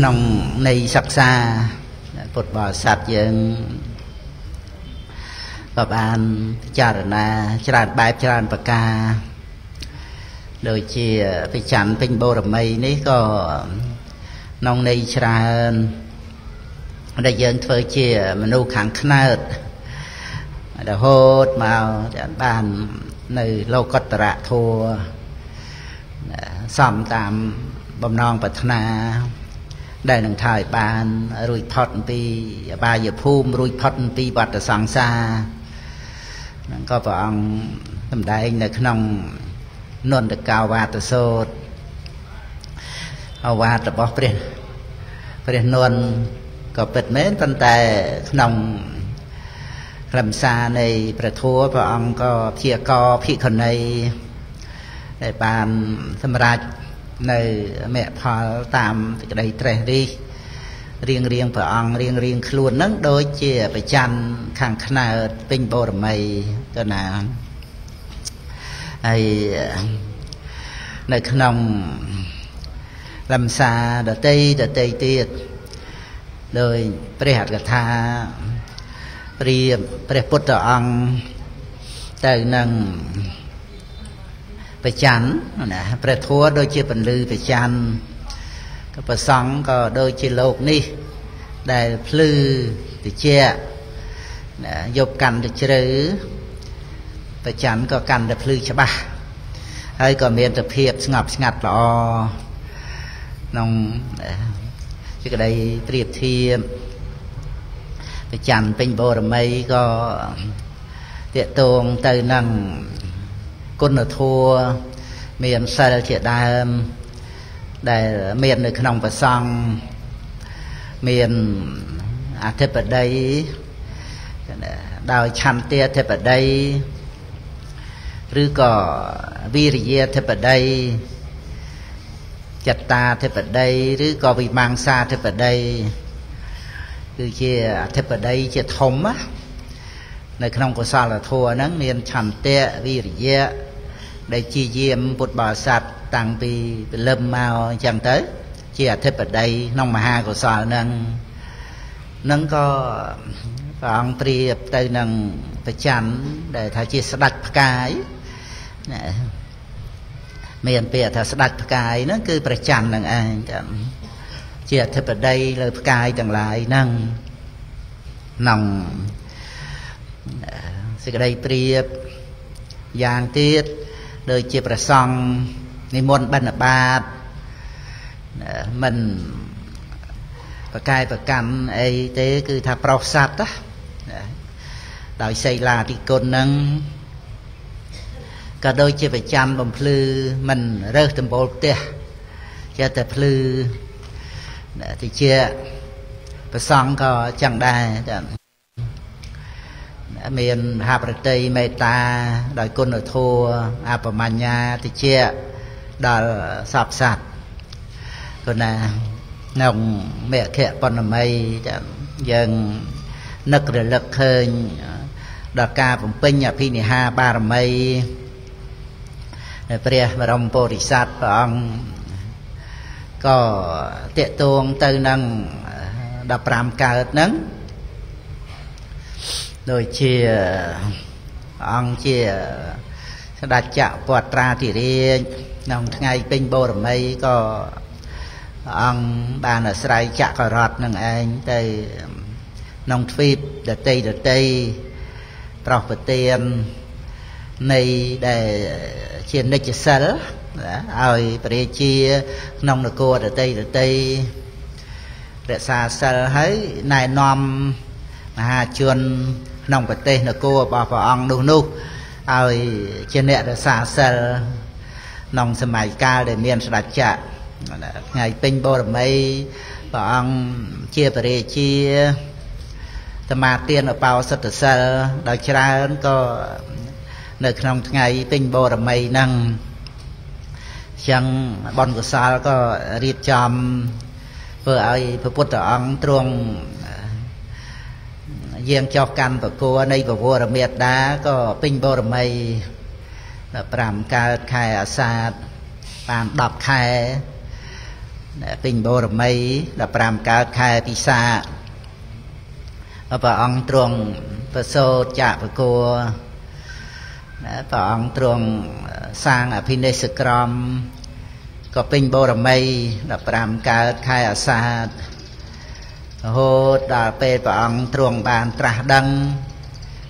nông này sắc xa Phật bỏ sạch dân Phật an chả rana chẳng bài chẳng bạc ca đôi chìa phải chẳng bình bồ đầm mây ní có nông này chẳng đại dân phơi chìa mà nụ kháng khát đã hốt màu chẳng bàn nơi lâu cốt rạ thua xóm tạm bầm non bật na đây nâng thời bàn rùi phật đi bà giờ phum rùi phật đi bật ở sáng xa nâng có vọng tầm đây là nông nôn được cao và từ sốt hào và từ bọc riêng riêng nôn có bật mến phân tệ nông làm xa này bà thua vọng có thịa co phị khẩn này để bàn thâm ra nơi mẹ phó tạm đầy trẻ đi riêng phở ông riêng luôn nâng đôi chìa phải chăn khẳng khả nợ bình bồ đầm mây cho nàng nơi khả nông làm xa đợt tây tiết đôi bệ hạt gà tha bệ bút đỏ ông tới nâng phải chán, phải thua đôi chìa phần lư phải chán các bà sống có đôi chìa lột đi để lư thì chìa dột cành được chữ phải chán có cành được lư cho bà hay có miền tập hiệp ngọc ngặt lọ nông chứ cái đây triệp thiêm phải chán bình bồ rồi mấy có tiện tuồng từ năng côn ở thua miền sài thiệt đa để miền được nông và song miền à thép ở đây đào chăn tia thép ở đây rư cỏ vi thép ở đây chặt ta thép ở đây rư cỏ vi mang xa thép ở đây cứ chia thép ở đây chia thấm á nơi nông của sao là thua nắng miền chăn tia vi để chi diêm bột bò sạch tăng vì lâm màu chẳng tới chỉ là thếp ở đây nông mà ha của xoa nâng có ông triệp tây nâng phải chắn để thả chia sạch cái miền bìa thả sạch cái nó cứ phải chắn nâng anh chỉ là thếp ở đây là cái chẳng lại nâng nông sẽ đây triệp giang tiết đời chìa bà xong ni môn bần ở bát mình và cắn ấy thế cứ thả bảo sát đó đòi xây là đi côn nâng cả đôi chìa bà chăn bầm phư mình rơ tầm bột tìa chìa tầm phư thì chìa bà xong có chẳng đài miền Hà Bắc Tây Mê Ta đòi côn ở thua Apamanya thì chia đòi sạp sạt còn là nồng mẹ khẽ con mây dần nực rồi lực hơn đòi ca vùng pinh ở phi nị ha ba mây và đồng bồ đi sát ông có tiện tuông tư năng đập ram ca ớt nắng rồi chia ông chia đặt chạo quạt ra thì riêng nông ngày bên bồ đầm mây có ông bà là sài chạ cà rọt nương anh tây nông phim đợt tây trọc vật tiền này để chia nịch chia sẻ rồi để chia nông là cô đợt tây để xa sẻ thấy này nom mà chuyên nông vật tê là cô bà phở ông nụ ai trên nẹ đã xa xa nông xe máy ca để miền sạch chạ ngày pinh bồ đầm mây phở ông chia bà rê chia tâm mà tiên ở bao sạch xa đòi chá có nơi nông ngày pinh bồ đầm mây nâng chẳng bọn của xa có riêng chòm vừa ai phở bút ở ông truông riêng cho căn và cô ở đây và vua là miệt đá có pin bồ đầm mây là pram ca khai ở xa bàn đọc khai tình bồ mấy là pram cá khai tì xa và ông trùng và sô chạm và cô và ông trùng sang ở Pine Scrum có tình bồ mấy là pram cá khai ở xa hô đà pê và ông trùng bàn trà đăng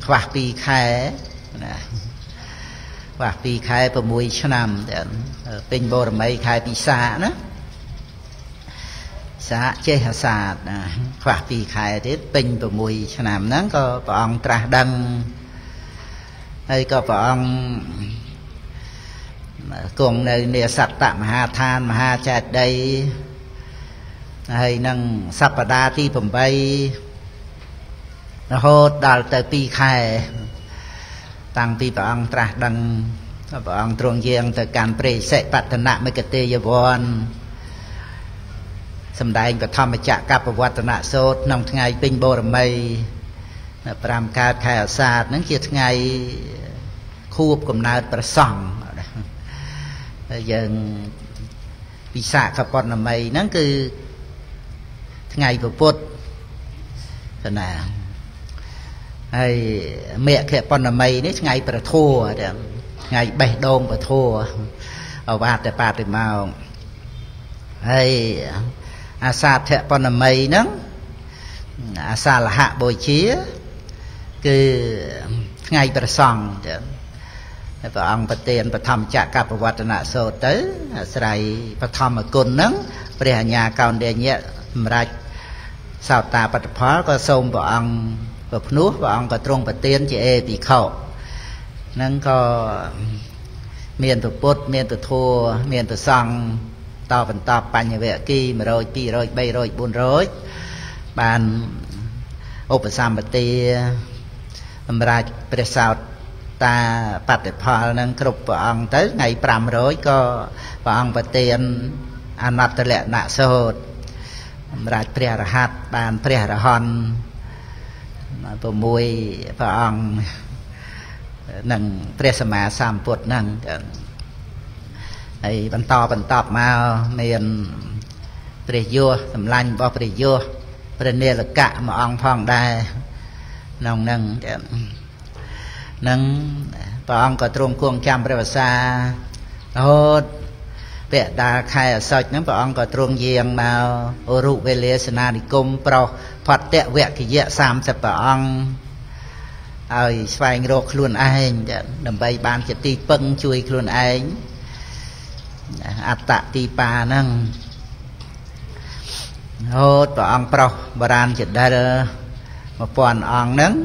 khoa pì khai và vì khai vào mùi chân nằm bên bồ mấy khai vì xa đó xa chê hà xa và vì khai đến bên vào mùi chân nằm nó có vào ông trà đăng hay có vào ông cùng nơi nè sạch tạm hà than mà hà chạy đây hay nâng sắp vào đá tí bầm bay nó hốt đào tới vì khai tăng pi bảo ông tra đăng bảo ông truong giang từ càn prê sẽ bắt thân nặng mấy cái tê giờ vòn sầm đai anh phải thăm mà chạm cặp vào vật thân nặng sốt nông ngày pin bồ làm mây làm ca khai ở xa nắng kia ngày khu cùng nào bờ sòng giờ bị xạ khập con làm mây nắng cứ ngày vừa phốt thế nào mẹ kia con là mày đấy ngày bà thua ngày bảy đông bà thua ở bát để bát để màu hay à xa thẹ con là mày nắng à xa là hạ bồi chía cứ ngày bà sòng và ông bà tiền bà thăm chạ cặp bà vật nạ sổ tới sài bà thăm ở cồn nắng về nhà còn để nhẹ mệt sao ta bà phó có xông bà ông và nước và ông có trung và tiên chị ê thì khẩu nâng có miền từ bột miền từ thua miền từ song to phần to bàn như vậy kia mà rồi pi rồi bay rồi buồn rồi bàn ốp và sam và tia ra bề sau ta bắt được pha nâng cột và ông tới ngày pram rồi có và ông và tiên ăn nạp tệ lệ nạ sơ hột ra bề ra hạt bàn bề ra hòn bộ mùi và ông nâng presama sam bột nâng ấy bắn to màu miền prejua tầm lanh bo prejua prene là cả mà ông phong đài nông nâng nâng và ông có trôm cuồng chăm prevasa hốt vẽ đa khai ở sạch nâng và ông có trôm giềng màu oru vele sanadicum pro phát tệ vẹt thì dễ sam sẽ bảo ông ơi xoay ngược luôn anh đầm bay ban chỉ ti pưng chui luôn anh ạt tạ ti pa nâng hốt bảo ông pro baran chỉ đây một phần ông nâng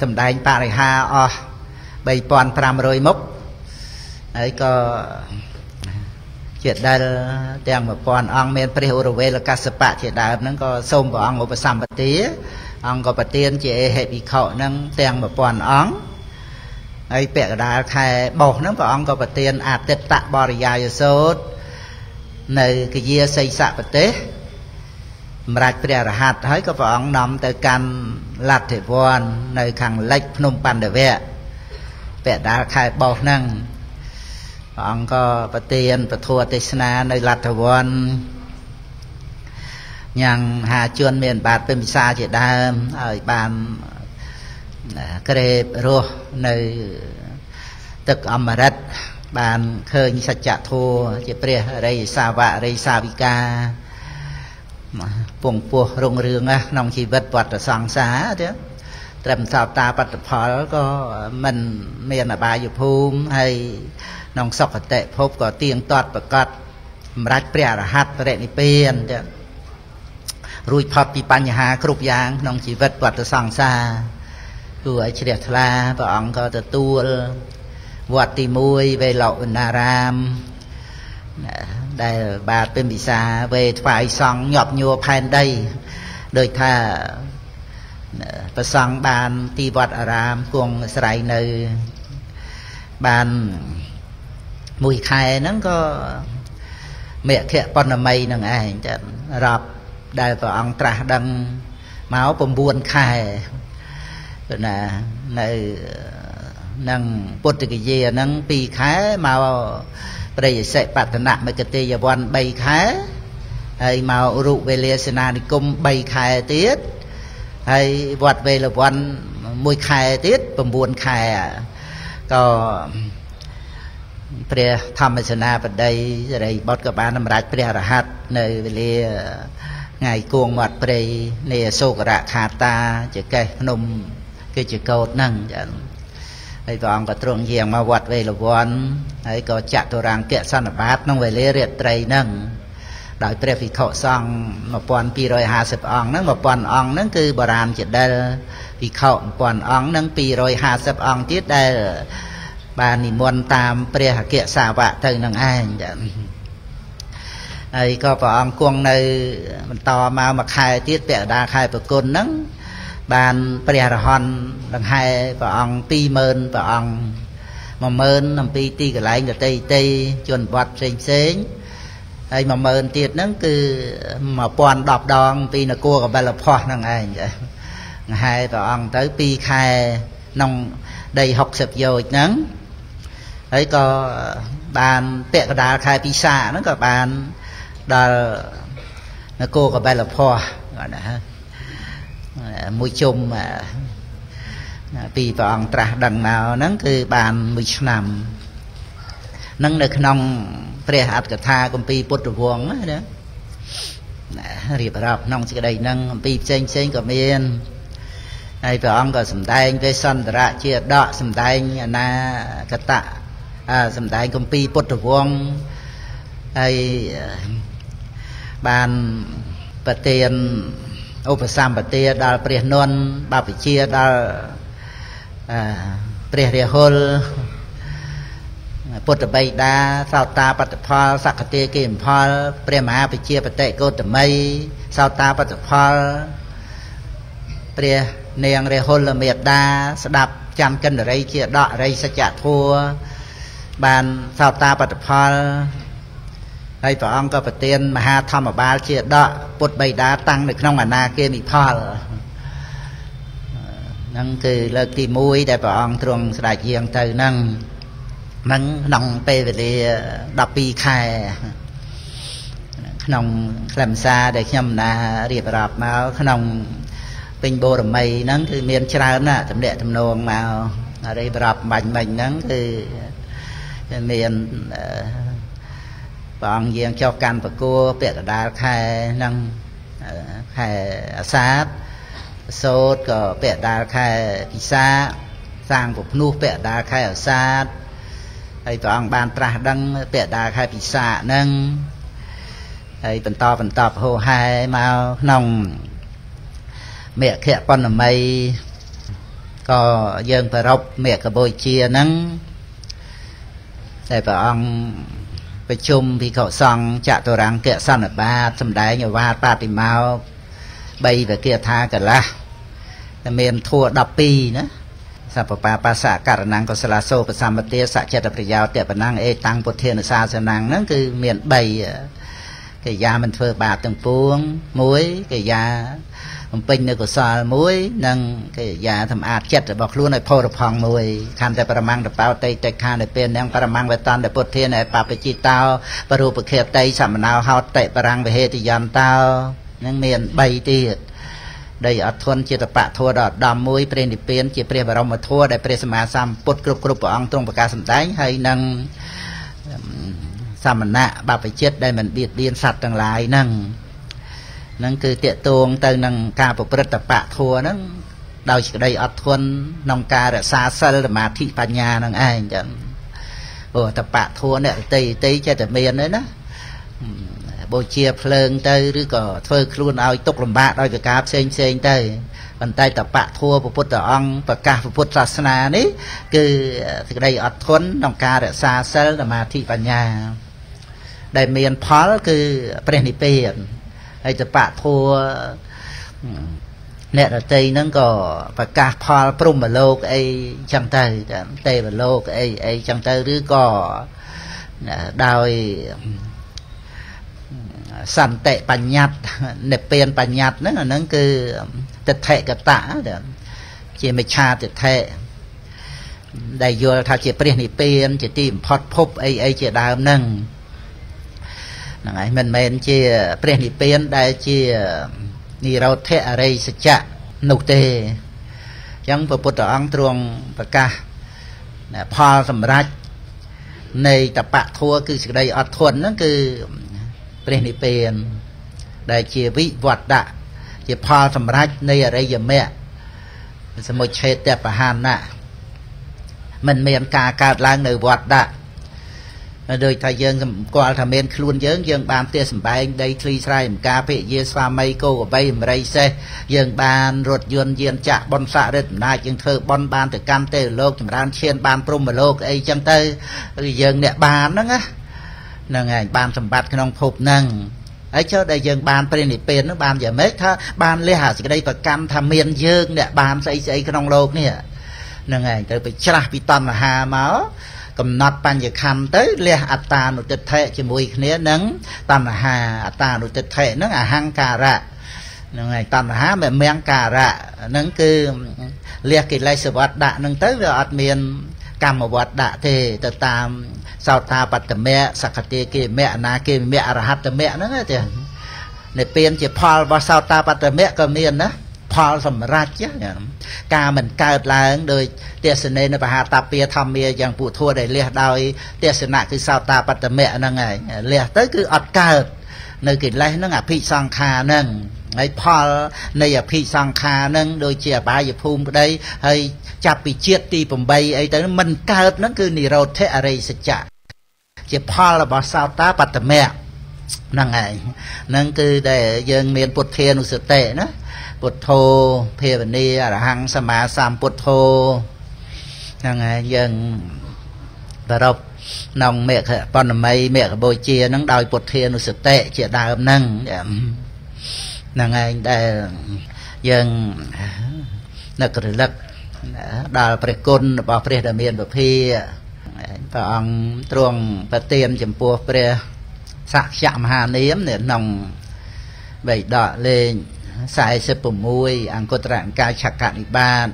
sầm đai pa này ha o bay pon pram rồi mốc ấy có chuyện đây đang một con ông men preorove là caspa chuyện đại nâng có xôm vào ông của sầm bát tía ông có bát tiên chị hệ bị khẩu nâng đang một con ông ấy bẹt đá khai bột nâng vào ông có bát tiên à tết tạ bò dài sốt nơi cái dìa xây sạ bát tía mà ra hạt thấy có vào ông nằm tới can lạt thể vòn nơi khang lệch nôm pan để vẽ bẹt đá khai bột nâng ông có bát tiên bát thua tây sơn nơi lạt thôn nhàng hà chuôn miền bát bên xa chỉ đam ở bàn kề rô nơi tức âm đất bàn khơi như sạch chạ thua chỉ pre đây xa vạ đây xa vi ca vùng pua rung rương á nông chi vật vật là sáng xá chứ trầm sao ta bát phở có mình miền là ba dục hùm hay nông sọc ở tệ phốp có tiền toát và cọt rách bè là hạt và rẽ nịp bên rùi phọt bị bàn nhà hà khúc giang nông chỉ vật vật ở sòng xa cứ ấy chỉ đẹp là và ông có tự tuôn vật tì mùi về lậu nà ram đây bà bên bị xa về phải sòng nhọp nhua phan đây đời thà và sòng bàn tì vật ở ram cuồng sài nơi bàn mùi khai nó có mẹ khẽ con là mây nâng ai rập đại vào ông trà đăng máu bầm buồn khai rồi là nơi nâng bột cái gì nâng pi khái màu bây giờ bát nạp mấy cái tê giờ vòn bay khé hay màu rượu về lê sena đi cung bay khé tiết hay vọt về là vòn mùi khé tiết bầm buồn khé cóព្រះធម្មសនាបដីសេរីបុត្រក៏បានសម្រេចព្រះរហ័តនៅវេលាថ្ងៃគួងមាត់ព្រៃនៃអសោករខាតាជាកេះភ្នំគឺជាកោតហ្នឹងចឹងហើយព្រះអង្គក៏ទ្រង់យាងមកវត្តវេលវ័នហើយក៏ចតុរាង្គសន្និបាតក្នុងវេលារាត្រីហ្នឹងដោយព្រះភិក្ខុសង្ឃ1250អង្គហ្នឹង1000អង្គហ្នឹងគឺបរាមជាដែលភិក្ខុ1000អង្គហ្នឹង250អង្គទៀតដែលបាននិមន្តតាមព្រះអគ្គសាវកទៅនឹងឯងចា៎ហើយក៏ព្រះអង្គគង់នៅបន្តមកមួយខែទៀតពដាខែប្រគុណហ្នឹងបានព្រះរហន្តដង្ហែព្រះអង្គ 20000 ព្រះអង្គ 10000 អំពីទីកន្លែងដតីទីជនវត្តផ្សេងៗហើយ 10000 ទៀតហ្នឹងគឺ 1010 ដងពីនគរកបិលភ័ស្តុហ្នឹងឯងចា៎ដង្ហែព្រះអង្គទៅ2ខែក្នុងដី60យោជហ្នឹងហើយក៏បានពាក់កណ្ដាលខែពិសាហ្នឹងក៏បានដល់នគរកបិលភ័ស្តុគាត់ណាមួយជុំពីព្រះអង្គត្រាស់ដឹងមកហ្នឹងគឺបានមួយឆ្នាំហ្នឹងនៅក្នុងព្រះអត្ថកថាគម្ពីរពុទ្ធវង្សណារៀបរាប់ក្នុងសេចក្តីហ្នឹងអំពីផ្សេងៗក៏មានហើយព្រះអង្គក៏សម្ដែងវេស្សន្តរៈជាដកសម្ដែងអនាគតៈសម្ដែងគម្ពីរពុទ្ធវង្សហើយបានប្រទានឧបសម្បទាដល់ព្រះនន្ទបព្វជិយាដល់ព្រះរាហុលពុទ្ធបិតាសោតាបត្តផលសក្កតិគិមផលព្រះមហាបជាបតិកោតមីសោតាបត្តផលព្រះនាងរាហុលមេតាស្ដាប់ចាំកិន្នរីជាដករីសច្ចធัวបានសោតាបត្តផលហើយព្រះអង្គក៏ប្រទានមហាធម្មបាលជាដកពុទ្ធបិតាតាំងនៅក្នុងអនាគមិផលហ្នឹងគឺលើកទី1ដែលព្រះអង្គទ្រង់ស្ដេចយាងទៅហ្នឹងក្នុងពេលវេលា12ខែក្នុងខ្លឹមសារដែលខ្ញុំណារៀបរាប់មកក្នុងពេញបូរមីហ្នឹងគឺមានច្រើនណាស់តំណាក់តំណងមករីបរាប់បាញ់មិញហ្នឹងគឺមានព្រះអង្គយាងចុះកាន់ប្រគួរពាក់កណ្ដាលខែហ្នឹងខែអាសាឍសូត្រក៏ពាក់កណ្ដាលខែពិសាសាងពភ្នោះពាក់កណ្ដាលខែអាសាឍហើយព្រះអង្គបានត្រាស់ដឹងពាក់កណ្ដាលខែពិសាហ្នឹងហើយបន្តហោហែមកក្នុងមេឃៈបណ្ណមីក៏យើងប្រពមេកបុជាហ្នឹងតែព្រះអង្គប្រជុំភិក្ខុសង្ឃចតុរាង្គសន្និបាតសម្ដែងអវាទបតិមក3វិគាថាកលាស់តែមានធัว12ណាសពបាបាសករណង្គសលាសោបសម្បទាសច្ចតប្រយោជន៍តបណង្គអេតាំងពុទ្ធានុសាសនង្គហ្នឹងគឺមាន3កិរិយាមិនធ្វើបាបទាំងពួង1កិរិយាបំពេញនៅកុសលមួយនិងកិរិយាសម្អាតចិត្តរបស់ខ្លួនឲ្យផុសរផង់មួយខន្តិប្រមាំងតបោតេតិខានៅពេលនឹងប្រមាំងវេតន្តពុទ្ធានៅបព្វជិតោបរូបខេតីសមណោហោតេបរាំងវហេតិយន្តោនឹងមាន3ទៀតដីអធនចិត្តបៈធัวដល់ឧត្តមមួយព្រះនិព្វានជាព្រះបរមធัวដែលព្រះសម្មាសម្ពុទ្ធគ្រប់ព្រះអង្គទ្រង់ប្រកាសសម្ដែងហើយនឹងសមណៈបព្វជិតដែលមិនបៀតបៀនសត្វទាំងឡាយហ្នឹងហ្នឹងគឺតេតួងទៅនឹងការប្រព្រឹត្តតបៈធัวហ្នឹងដោយសេចក្តីអត់ធន់ក្នុងការរក្សាសិលសមាធិបញ្ញាហ្នឹងឯងចឹងព្រោះតបៈធัวអ្នកតីចេះតែមានទេណាបូជាភ្លើងទៅឬក៏ធ្វើខ្លួនឲ្យទុកលំបាកដោយប្រការផ្សេងទៅប៉ុន្តែតបៈធัวព្រះពុទ្ធអង្គប្រកាសព្រះពុទ្ធសាសនានេះគឺសេចក្តីអត់ធន់ក្នុងការរក្សាសិលសមាធិបញ្ញាដែលមានផលគឺព្រះនិព្វានហើយតបៈធัวអ្នករតីហ្នឹងក៏ប្រកាសផលព្រហ្មលោកអីចឹងទៅទេវលោកអីចឹងទៅឬក៏ដោយសន្តិបញ្ញត្តិនិព្វានបញ្ញត្តិហ្នឹងអាហ្នឹងគឺទិដ្ឋិកតៈជាមិច្ឆាទិដ្ឋិ Đại vô thảo chế bệnh thì bên chế tìm phát phúc ấy chế đào nâng. Nói mình chế bệnh thì bên đại chế ni rau thế ở đây sẽ chạc nục tê. Chẳng phổ bột ổng truông và ca phó sầm rách. Này tập bạc thua cứ sự đây ọt thuần nó cứ bệnh thì bên đại chế vị vọt đạ chế phó sầm rách này ở đây giờ mẹ. Sẽ một chế đẹp ở hàn nạ. Mình miền cả cả làng nơi vọt đã đời thời dân qua thời miền luôn dân dân ban tia sầm bay đây tri sai một ca phê dê sa mây cô của bay mà đây xe dân ban ruột dân dân chạ bon xạ đây nay dân thơ bon ban từ cam tê lô chúng ta trên ban prum mà lô ấy chân tê dân nè ban đó á là ngày ban sầm bát cái nông phục năng ấy cho đây dân ban prenipien nó ban giờ mấy tha ban lê hà cái đây và cam tham miền dân nè ban xây cái nông lô nè nè ngày tới bị chả bị tầm hà máu cầm nát bàn giờ khăm tới lẹ ta nội tịch thệ chỉ mùi khné nắng tầm hà ta nội tịch thệ nắng à hang cà rạ nè ngày tầm hà mẹ mèng cà rạ nắng cứ lẹ cái lai sờ vặt đạ nắng tới về ọt miền cầm một vặt đạ thì từ tam sau ta bật từ mẹ sạc hạt kia mẹ na kia mẹ ra hạt từ mẹ nắng ấy thì để tiền chỉ phal vào sau ta bật từ mẹ cầm miền đó phal sầm rách chứ ca mình cài lại đời tiết sinh nên bà hà tạp bia tham bia rằng phụ thua để liệt đôi tiết sinh lại cứ sao ta bắt mẹ năng ngày liệt tới cứ ọt cài nơi kịch lấy nó ngả phi sang kha năng ấy Paul này ở phi sang kha năng đôi chia ba giờ phun đây hay chạp bị chết đi bầm bay ấy tới mình cài nó cứ nỉ rột thế ở đây sẽ chả chỉ Paul là bảo sao ta bắt mẹ năng ngày năng cứ để dân miền bột thiên sự tệ nữa bột thô phê vấn đề là hăng sa má sam bột thô rằng dân và đọc nòng mẹ con mày mẹ bồi chia nắng đòi bột thê nó sực tệ chia đào nâng rằng dân nực lực đào phải côn bảo phải đàm miền bảo phi và ông truồng và tiền chấm pua phải sạc chạm hà niếm để nòng bảy đỏ lên sai sẽ bổ môi ăn cốt rạng ca chặt cạn ba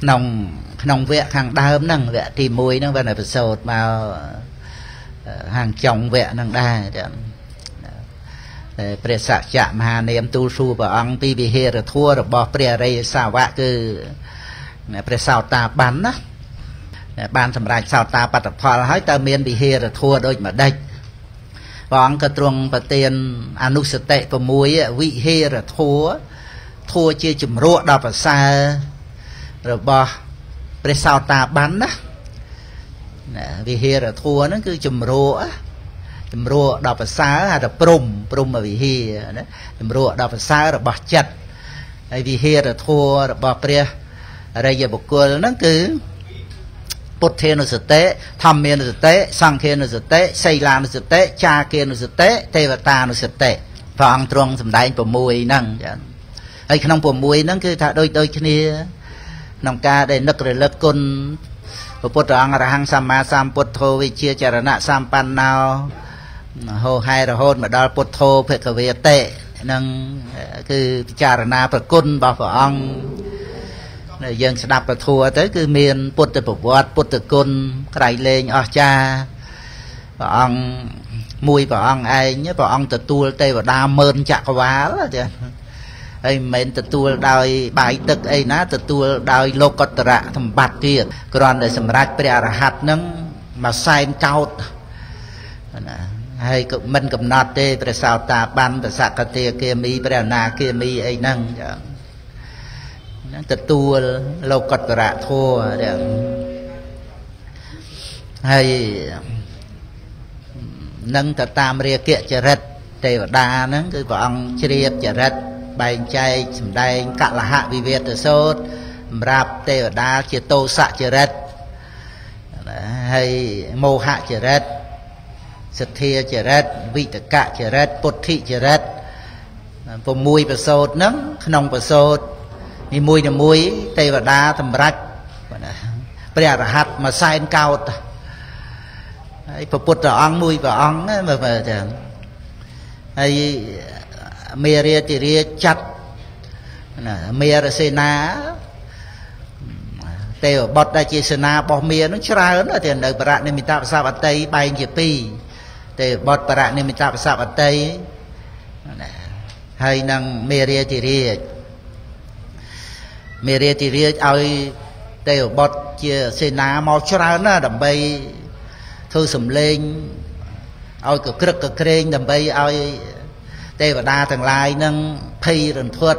nòng nòng vẽ hàng đa năng vẽ thì môi năng vẽ này phải sột vào hàng chồng vẽ năng đa để bề sạ chạm hà niệm tu su và ăn pi bì hê rồi thua rồi bỏ bề đây sao vạ cứ bề sao ta bắn á ban sầm rạch sao ta bắt thọ là hỏi ta miên bì hê rồi thua đôi mà đây bọn cơ trung và tiền anu sơ tệ và muối vị hê là thua chia chùm ruộng đọc và xa rồi bỏ pre sao ta bắn á vì hê là thua nó cứ chùm ruộng đọc và xa hay là prum mà vì hê chùm ruộng đọc và xa rồi bỏ chặt vì hê là thua rồi bỏ pre rồi giờ bột cua nó cứ bột thê nó sơ tế, thăm mê nó sơ tế, sang khê nó sơ tế, xây la nó sơ tế, cha khê nó sơ tế, tê và ta nó sơ tế. Và ông trông xâm đánh bộ mùi nâng. Ây khăn ông bộ mùi nâng cứ thả đôi kia nè. Nông ca đây nức rồi lớp côn. Bột rõng ra hăng xăm ma xăm bột thô vi chia chả ra nạ xăm pan nào. Hồ hai ra hôn mà đó bột thô phải khả về tệ. Nâng cứ chả ra nạ bột côn bảo phở ông. Dân sẽ đạp và thua tới cứ miền bột từ bột vọt, bột từ côn, cái lên, ơ cha. Và ông, mùi vào ông ấy nhé, vào ông từ tuôn tê vào đa mơn chạc quá đó chứ. Ê mến từ tuôn đòi bài tức ấy ná, từ tuôn đòi lô cốt rạ thầm bạc kia. Còn để xâm rách bởi ra hạt nâng, mà sai em cao. Hay mình cầm nọt tê, bởi sao ta bắn, bởi sạc tê kia mi, bởi nà kia mi ấy nâng. Tự tu lâu cật rạ thua hay nâng tự tam ria kia chả rệt tề đa nâng cứ vào ông chìa chả rệt bày chay sầm đây cả là hạ vi việt tự sốt rạp tề đa chìa tô xạ chả rệt hay mô hạ chả rệt sật thia chả rệt vị tự cả chả rệt bột thị chả rệt vô mùi và sốt nâng nông và sốt ni mùi là mùi tây và đá thầm rách bè là hạt mà sai em cao ta phật bột là ong mùi và ong mà ấy mè ria thì ria chặt mè là xê ná Tèo bọt đại chế na bỏ mía nó chả hơn ở tiền đời bà nên mình tạo sao bắt tay bay như pi tèo bọt bà nên mình tạo sao bắt tay hay năng mê ria thì ria ơi tèo bọt chế na màu chả hơn á đầm bay thôi sầm lên ơi cực cực cực lên đầm bay ơi tèo đa thằng lai năng phi rần thuật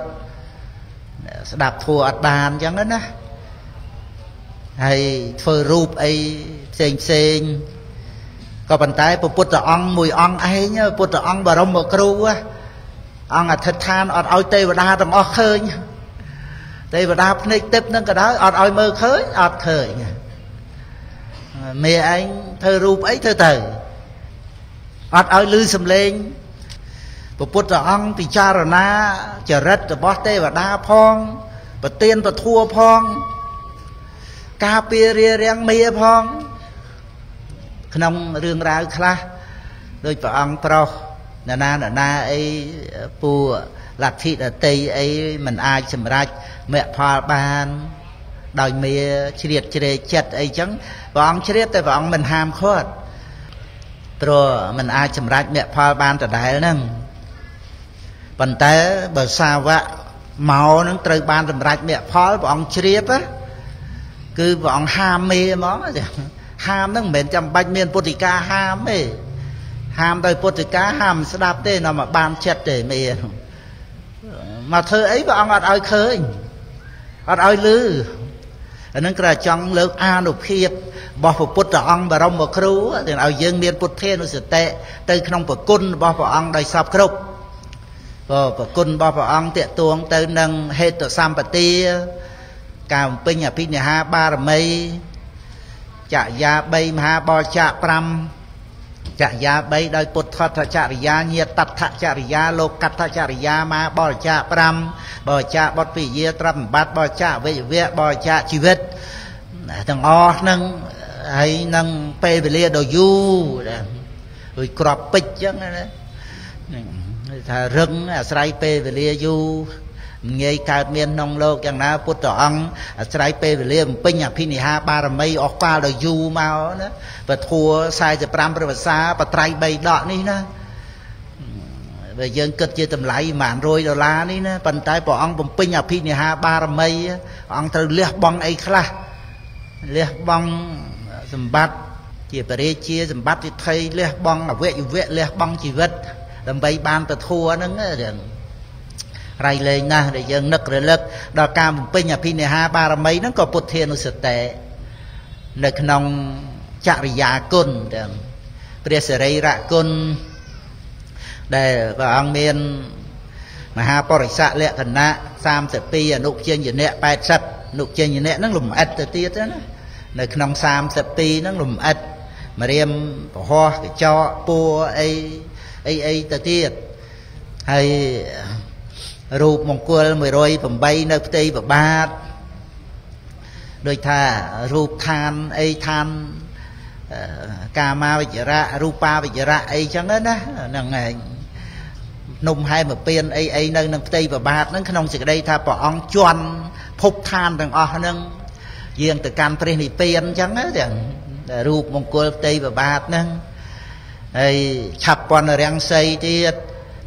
đạp thua ở bàn chẳng đó nè hay phơi rúp ấy xèn có bàn tay putt ong mùi ong ấy nhá putt ong bà rong một kêu á ong à thịt than ọt oi tây và đa trong ọt khơi nhá tây và đa này tiếp nâng cái đó ọt oi mơ khơi ọt khơi nhá mẹ anh phơi rúp ấy thơ tử ọt oi lư sầm lên putt ong thì cha rồi na chờ rết rồi bó tây và đa phong và tiên và thua phong ca pia ria riêng mía phong nông rương ráo khá đôi vợ ông pro na ấy pu lạt thịt ở tây ấy mình ai chìm ra mẹ pha ban đòi mía chia chật ấy chẳng vợ ông chia tại vợ ông mình ham khót pro mình ai chìm ra mẹ pha ban trở đại nâng bần té bờ sao vạ máu nó trời ban chìm ra mẹ pha vợ ông chia á cứ bọn ham mê mó ham nó mệt trăm bách miên potica ham ấy ham đời potica ham sẽ đạp thế nào mà ban chết để mê mà thơ ấy bọn ăn oi khơi ăn oi lư nó là trong lớp a nộp khiếp bỏ vào put vào ăn và rong vào khâu thì ở dương miên put thế nó sẽ tệ tới không vào côn bỏ vào ăn đời sập khâu bỏ vào côn bỏ vào ăn tiện tuồng tới nâng hết tờ sampati cảm pin nhà pin nhà ha ba mây chạ gia bay ha bo chạ pram chạ gia bay đời put thoát chạ gia nhiệt tật thạ chạ gia lộc cắt thạ chạ gia ma bo chạ pram bo chạ bọt pì gia trầm bát bo chạ vệ vệ bo chạ chi vết thằng o nâng hay nâng pe về lia đồ du rồi crop pích chẳng thà rừng sài pe về lia du nghe cả miền nông lô chẳng nào phút tỏ ăn trái pê về liêm pin nhà pin nhà ba là mấy ốc qua là du mau nữa và thua sai từ pram rồi xa và trái bay đọt đi nữa và dân cất chia tầm lại màn rồi đờ lá đi nữa bàn tay bỏ ăn bằng pin nhà pin nhà ba là mấy ăn từ liệt băng ấy khá liệt băng dầm bát chia bể chia dầm bát thì thấy liệt băng là vệ liệt băng chỉ vết làm bay ban và thua nó rai lên na để dân nực rồi lực đo cam pin nhà pin ha ba mấy nó có bột thiên nó sệt tệ lực nông chạy già côn để preserve ra côn để vào ăn miên mà ha bỏ sạ lẹ gần nã sam sệt pi nụ trên gì nẹ bay sệt nụ trên gì nẹ nó lùm ếch từ tiết đó lực nông sam sệt pi nó lùm ếch mà đem hoa để cho pua ấy từ tiết hay rụp mong cua mười rồi phẩm bay nơi tây và ba đôi thà rụp than ấy than cà ma bây giờ ra rupa bây giờ ra ấy chẳng hết á nằng này nung hai mà pin ấy nơi nâng tây và ba nó không chỉ đây tha bỏ ong chuan phục than rằng o nâng riêng từ can pin thì pin chẳng hết rằng rụp mong cua tây và ba nâng ấy chập quan là răng xây tiết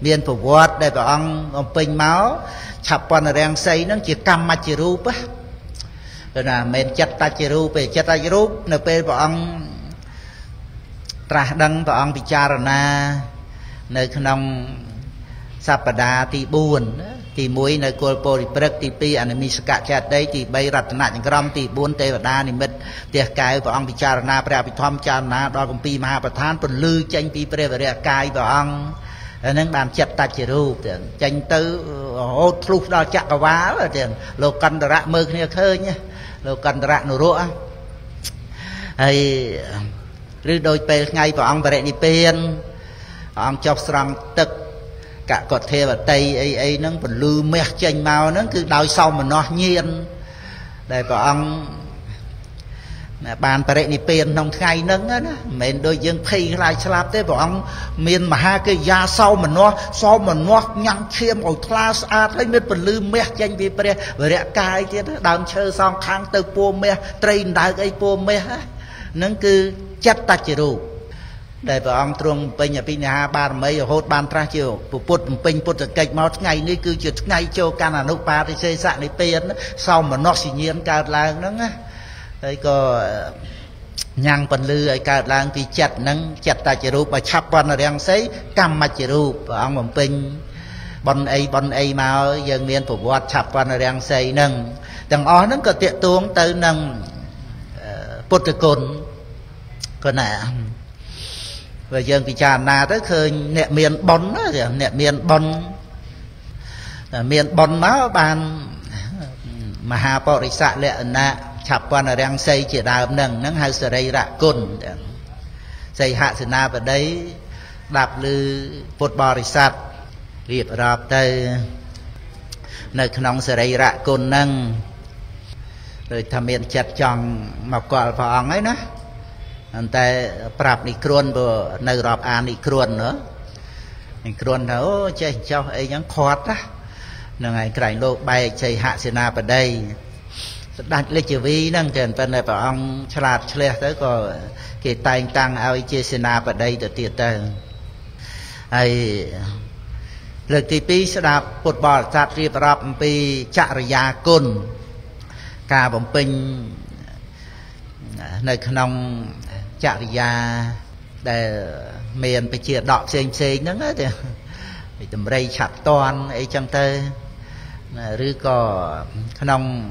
biên phục vật để bảo ông pin máu chập quan là đang xây nó chỉ cam mà chỉ rúp á rồi là mình chặt ta chỉ rúp nè pe bảo ông tra đăng bảo ông picharana nơi trong sapada thì buồn thì muối nơi colpoli prek thì pi anamisaka chặt đấy thì bay rạch nạn những gram thì buồn tây và đa thì mình tiệc cài bảo ông picharana pre pitom charana đo công pi ma bát than phần lư tranh pi pre và tiệc cài bảo ông nên làm chặt ta chỉ rù tranh tư hốt lúc đó chặt cả vá là tiền lô căn rạ mơ kia khơi nhé lô căn rạ nổ rũa hay rư đôi pe ngay vào ông về đi pen ông chọc sằng tật cả cột thê và tây ấy nó còn lư mẹ tranh mau nó cứ đòi sau mà nó nhiên đây vào ông Bàn bà rệ nì bên nông ngay nâng á. Mình đôi dương phê lại sạp thế bảo ông mình mà hai cái da sau mà nó sau mà nó nhăn khiêm ở class A thấy mình bình lưu mẹ chanh vì bà rệ. Bà rệ cài thế đó đàm chơ xong kháng tư bố mẹ trên đá gây bố mẹ. Nâng cứ chất ta chỉ rù. Để bảo ông trung bình ở bình hà ba mấy ở hốt bàn tra chiều. Bộ bột bình bột ở kịch mà ngay nơi cứ chụt ngay cho càng là nốt bà thì xây dạng này bên á. Sau mà nó xỉ nhiên càng là nâng á. Thế có nhàng phần lưu ấy cả làng vì chặt nâng chặt ta chỉ rụp và chắp bọn ở đằng xấy căm mà chỉ rụp và ông bầm pinh bọn ấy mà dân miền phục vật chắp bọn ở đằng xấy nâng đằng ó nâng có tiện tuông tới nâng bột tử côn con ạ và dân vì chàng nà tới khơi nẹ miền bón á nẹ miền bón nó bàn mà hà bỏ rịch xạ lẹ nạ chạp quan ở đang xây chỉ đàm nâng nâng hai sợi dây rạ cồn xây hạ sơn na vào đấy đạp lư bột bò rì sạt liệp rạp tới nơi nòng sợi dây rạ cồn nâng rồi tham miên chặt chòng mọc cọt vòng ấy nữa anh ta prap nị kruon bờ nơi rạp an nị kruon nữa nị kruon đâu chơi cho ấy nhắn khót á nâng ngày cày lô bay xây hạ sơn na vào đây đặt lịch chỉ vi năng tiền phần này bảo ông chặt lẹ tới có cái tay tăng ao chia sẻ na vào đây được tiền tờ ai lực thì pi sẽ đạp bột bò chặt riệp rạp pi chạ rìa côn cả bồng pin nơi nông chạ rìa để miền bị chia đọt xèn nữa đấy thì tầm đây chặt toàn ấy chẳng tơ rứ có nông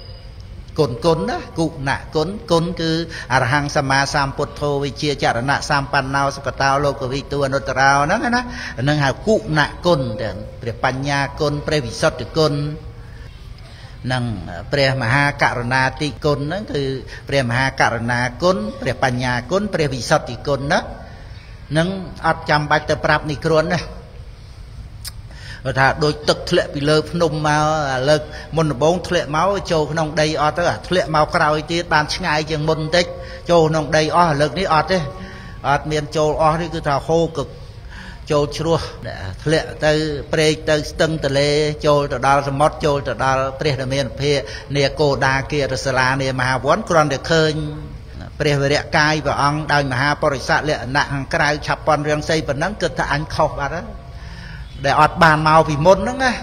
côn đó cụ nạ côn cứ arahang sama samputho vichia charana sampannao sakatao lokavitu anuttarao nó na nâng hào cụ nạ cônព្រះបញ្ញាគុណព្រះវិសុទ្ធគុណនិងព្រះមហាករុណាទីគុណហ្នឹងគឺព្រះមហាករុណាគុណព្រះបញ្ញាគុណព្រះវិសុទ្ធគុណណានឹងអត់ចាំបាច់ទៅប្រាប់នេះគ្រាន់ណាvà thà đôi tực thệ bị lơ nôm mà lơ môn bốn thệ máu châu nông đây ở tới thệ máu cào tiết bàn ngay chừng môn tích châu nông đây ở lực ní ở đấy ở miền châu ở đấy cứ thà khô cực châu chua thệ tới pre tới từng từ lê châu từ đó từ mót châu từ đó pre từ miền phía nè cô đa kia từ sala nè mà vốn còn được khơi pre về địa cai và ông đào mà parisa lệ nặng cai chập còn riêng xây và nắng cực thà anh khâu vào đó để ọt bàn màu vì môn đó nghe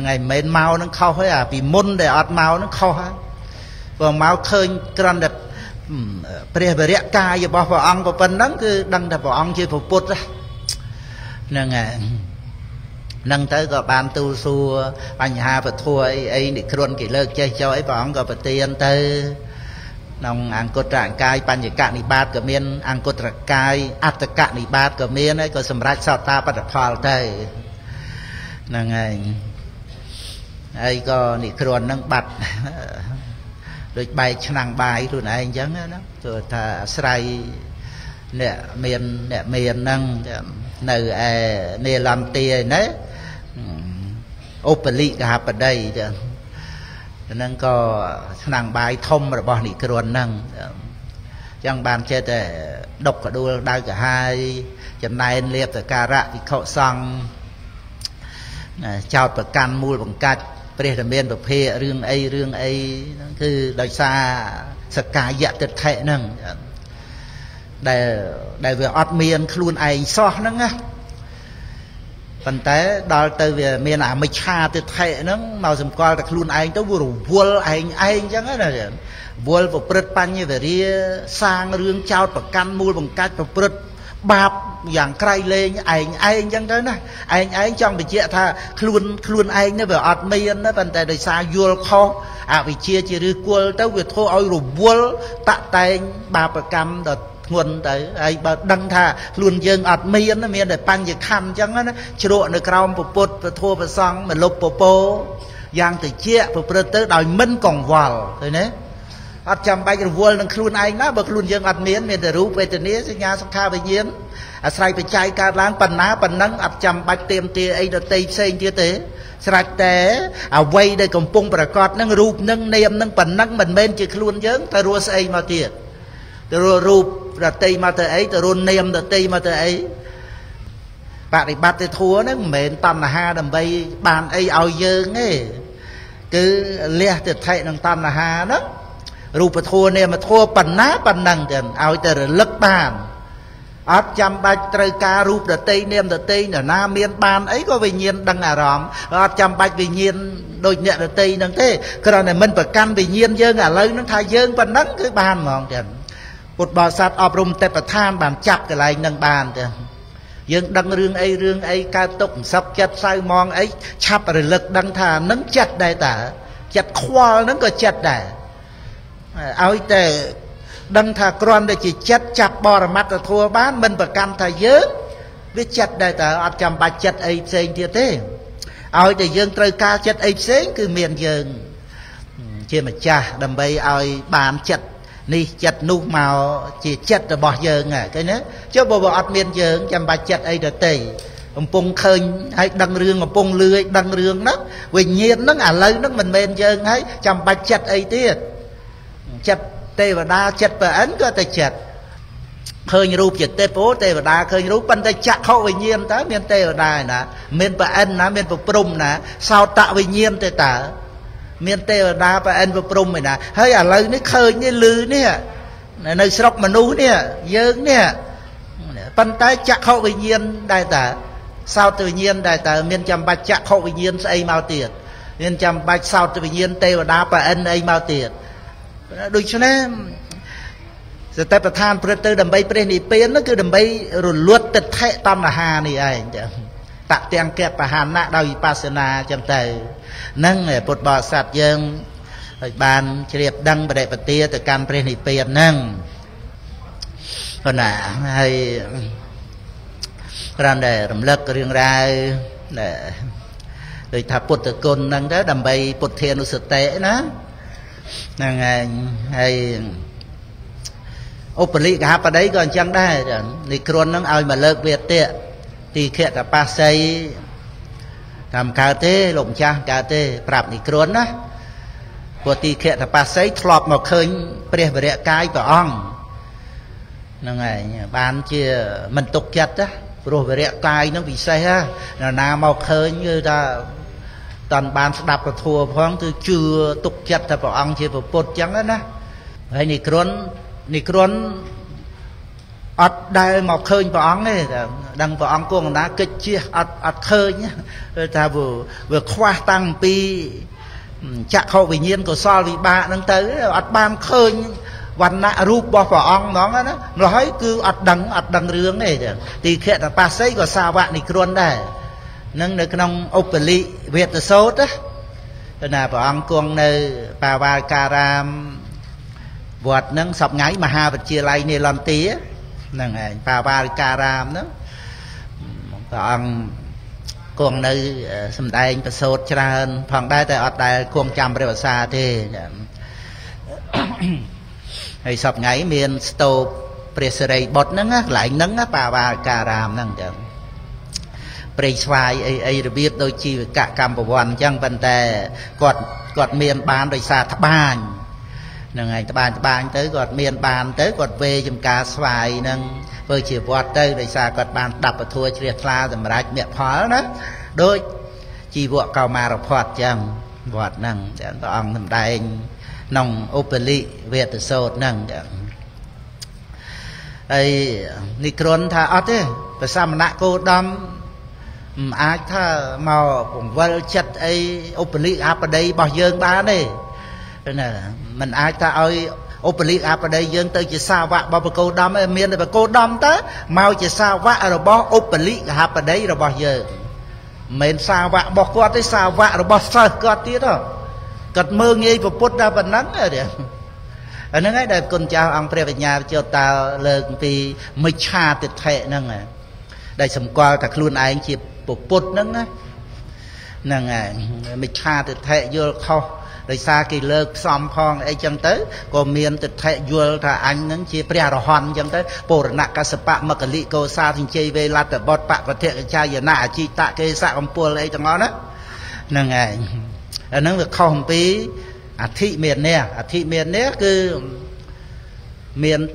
ngày mến màu nó khâu hết à vì môn để ọt màu nó khâu hết và màu khơi cần đẹp bề bề ca giờ bảo vào ăn vào phần đó cứ đăng đặt vào ăn chơi phục bút ra nâng nâng tới gọi bàn tu su anh hà và thua ấy để khuôn kỷ lơ chơi cho ấy vào ăn gọi vật tiền tới nông ăn cốt trạng cai ban chỉ cạn đi bát cả miên ăn cốt trạng cai ăn tất cả đi bát cả miên ấy có sầm rách sao ta bắt được phal đây là ngày ấy có nị khuôn nâng bát rồi bài chăn bài rồi này chẳng đó rồi thà say nè miên nâng nở nè làm tiền đấy opali cả hạt ở đây nâng có nàng bài thông rồi bỏ nị khuôn nâng chẳng bàn chết độc cả đua đau cả hai chẳng này liệt cả cà rạ thì khẩu xong chào và can mua bằng cách bây giờ bên bậc phê rương ấy cứ đòi xa sạc cả dạ tật thệ nâng để vừa ọt miên luôn ai xót nâng á phần tế đó từ về miền à mịch hà từ thệ nó màu sầm coi là luôn anh tới vừa vuol anh chẳng ấy là vuol và prut pan như vậy đi sang riêng trao và can mua bằng cách và prut bạp dạng cay lên anh chẳng tới nè anh trong bị chia tha luôn anh nó về ọt miên nó phần tế đời xa vuol khó à bị chia rư vuol tới vừa thôi ôi rồi vuol tạ tay bạp và cam đợt nguồn tới ai bà đăng thà luôn dương ọt miên nó miên để băng dự khăn chẳng á chụa nó còng bộ bột và thua và xong mà lục bộ bố giang từ chia bộ bột tới đòi mân còn vào thôi nế ọt chăm bay cái vô nó luôn anh nó bật luôn dương ọt miên miên để rút về từ ní sẽ nhà sắp tha về nhiên à sai về chai ca láng bần ná bần nắng ọt chăm bạch tiêm tia ấy đợt tây xây tia tế sạch tế à quay đây còn bông bà cọt nâng rụp nâng niềm nâng bần nâng mình bên chỉ luôn dương ta rua xây mà tiệt rồi rụp là tây mà tới ấy rồi niềm là tây mà tới ấy bạn thì bắt thì thua nó mệt tam là ha đầm bay bàn ấy ao dương ấy cứ lẹ thì thay đằng tam là ha đó rụp và thua niềm mà thua bần ná bần nâng tiền ao tới rồi lấc bàn áp chăm bạch trời ca rụp là tây niềm là tây là nam miền bàn ấy có về nhiên đằng à rõm áp chăm bạch về nhiên đôi nhẹ là tây nâng thế cái đó này mình phải căn về nhiên dương à lấy nó thay dương bần nâng cứ bàn mà tiền một bò sát ọp rung tệ bà than bàn chạp cái lại nâng bàn kìa dương đăng rương ấy ca tốc sắp chặt sai mong ấy chạp rồi lực đăng thà nâng chặt đây ta chặt khoa nâng có chặt đây áo tệ đăng thà con đây chỉ chặt chạp bò ra mắt là thua bán mình và cam thà dớn với chặt đây ta ọp chạm bạch chặt ấy xên thiệt thế áo tệ dương trời ca chặt ấy xên cứ miền dương chứ mà chà đầm bây áo bàn chặt nì chặt nụ màu chỉ chặt là bỏ dơn à cái nế chứ bộ bỏ ọt miên dơn chăm bà chặt ấy đợt tì ông bông khơn hay đăng rương ông bông lươi đăng rương đó vì nhiên nó ngả lây nó mình mên dơn ấy chăm bà chặt ấy tiết chặt tê và đa chặt và ấn có ta chặt khơn rụp chặt tê phố tê và đa khơn rụp bánh ta chặt hậu vì nhiên ta miên tê và đa nè miên bà ấn nè miên bà prung nè sao tạo vì nhiên tê ta miền tây ở đa và anh và prum này nè hơi à lư nó khơi như lư nè nơi sọc mà nú nè dớn nè phân tái chặt hậu tự nhiên đại tả sao tự nhiên đại tả miền trăm bạch chặt hậu tự nhiên xây mau tiền miền trăm bạch sao tự nhiên tây ở đa và anh ấy mau tiền đôi chỗ này giờ tây và than preter đầm bay pre này pien nó cứ đầm bay rồi luốt tịch thệ tam là hà này ai tạm tiền kẹp và hàn nạ đau Vipassana chậm tề nâng để bột bò sạt dương bàn triệt đăng và đệ vật tia từ cam pre nị tiền nâng còn là hay rằng để làm lực riêng ra để rồi thả bột từ côn nâng đó đầm bay bột thiên nó sệt tệ đó nâng hay opali cả hấp ở đấy còn chẳng đây nị côn nâng ao mà lực việt tia thì khẽ là ba xây làm cà tê lộng cha cà tê bạp nị cồn á của thì khẽ là ba xây thọp mà khơi bể bể cái và ong nó ngày bán chia mình tục chặt á rồi bể cái nó bị xây ha là na màu khơi như ta toàn bán đạp và thua phong từ chưa tục chặt là vào ong chia vào bột trắng đó á hay nị cồn ọt đây mọc khơi vào ong ấy đăng vào ong cuồng đá kịch chia ọt khơi nhá ta vừa khoa tăng pi chặt hậu tự nhiên của so vì ba đang tới ọt ban khơi vạn nạ rúp bỏ vào ong nó nói cứ ọt đằng rướng này thì khẽ là ba xây của sao bạn thì luôn đây nâng được nông opali việt là sốt á là vào ong cuồng nơi bà ba caram vọt nâng sọc ngáy mà ha vật chia lay nề làm tía nâng này bà ba caram đó còn cuồng nơi sầm đai anh sốt cho hơn phòng đai tại ọt đai cuồng chăm rồi xa thì hay sập ngáy miền stop pressure bột nắng á lại nắng á bà caram nâng chẳng pressure ai được biết đôi chi cả cam bộ hoàn chẳng vấn đề quạt miền bán rồi xa tháp bàn nâng anh ta bàn tới gọt miền bàn tới gọt về chùm cá xoài nâng với chỉ vọt tới đời xa gọt bàn đập và thua triệt la rồi mà rách miệng phó đó đôi chỉ vọt cao mà rồi phọt chăng vọt nâng chẳng ông thầm đai anh nông opeli về từ sốt nâng chẳng ấy nikron tha ớt ấy và sao mà nạ cô đâm ai tha màu cũng vỡ chất ấy opeli áp ở đây bỏ dương bán ấy mình ai ta ơi opeli áp ở đây dân tới chỉ sao vạ bao bà cô đâm miền bà cô đâm tới mau chỉ sao vạ rồi bỏ opeli áp ở đây rồi bỏ giờ miền sao vạ bỏ qua tới sao vạ rồi bỏ sờ qua tiếc đó cật mơ nghe và put ra và nắng rồi ở nơi đây con cháu ông phải về nhà cho ta lời vì mới cha tuyệt thế năng à đây sầm qua cả luôn ai anh chị bột bột năng á năng à mới cha tuyệt thế vô kho đời xa kỳ lơ xóm phong ấy chẳng tới còn miền tuyệt thế vô là anh năng chị bia rồi hoàn chẳng tới bồ nạc cả sập bạc mà cả lị cầu xa thì chơi về là tập bọt bạc và thiện cha giờ nã chi tạ cái xa ông pua lấy chẳng ngon á năng à năng được không tí thị miền nè cứ miền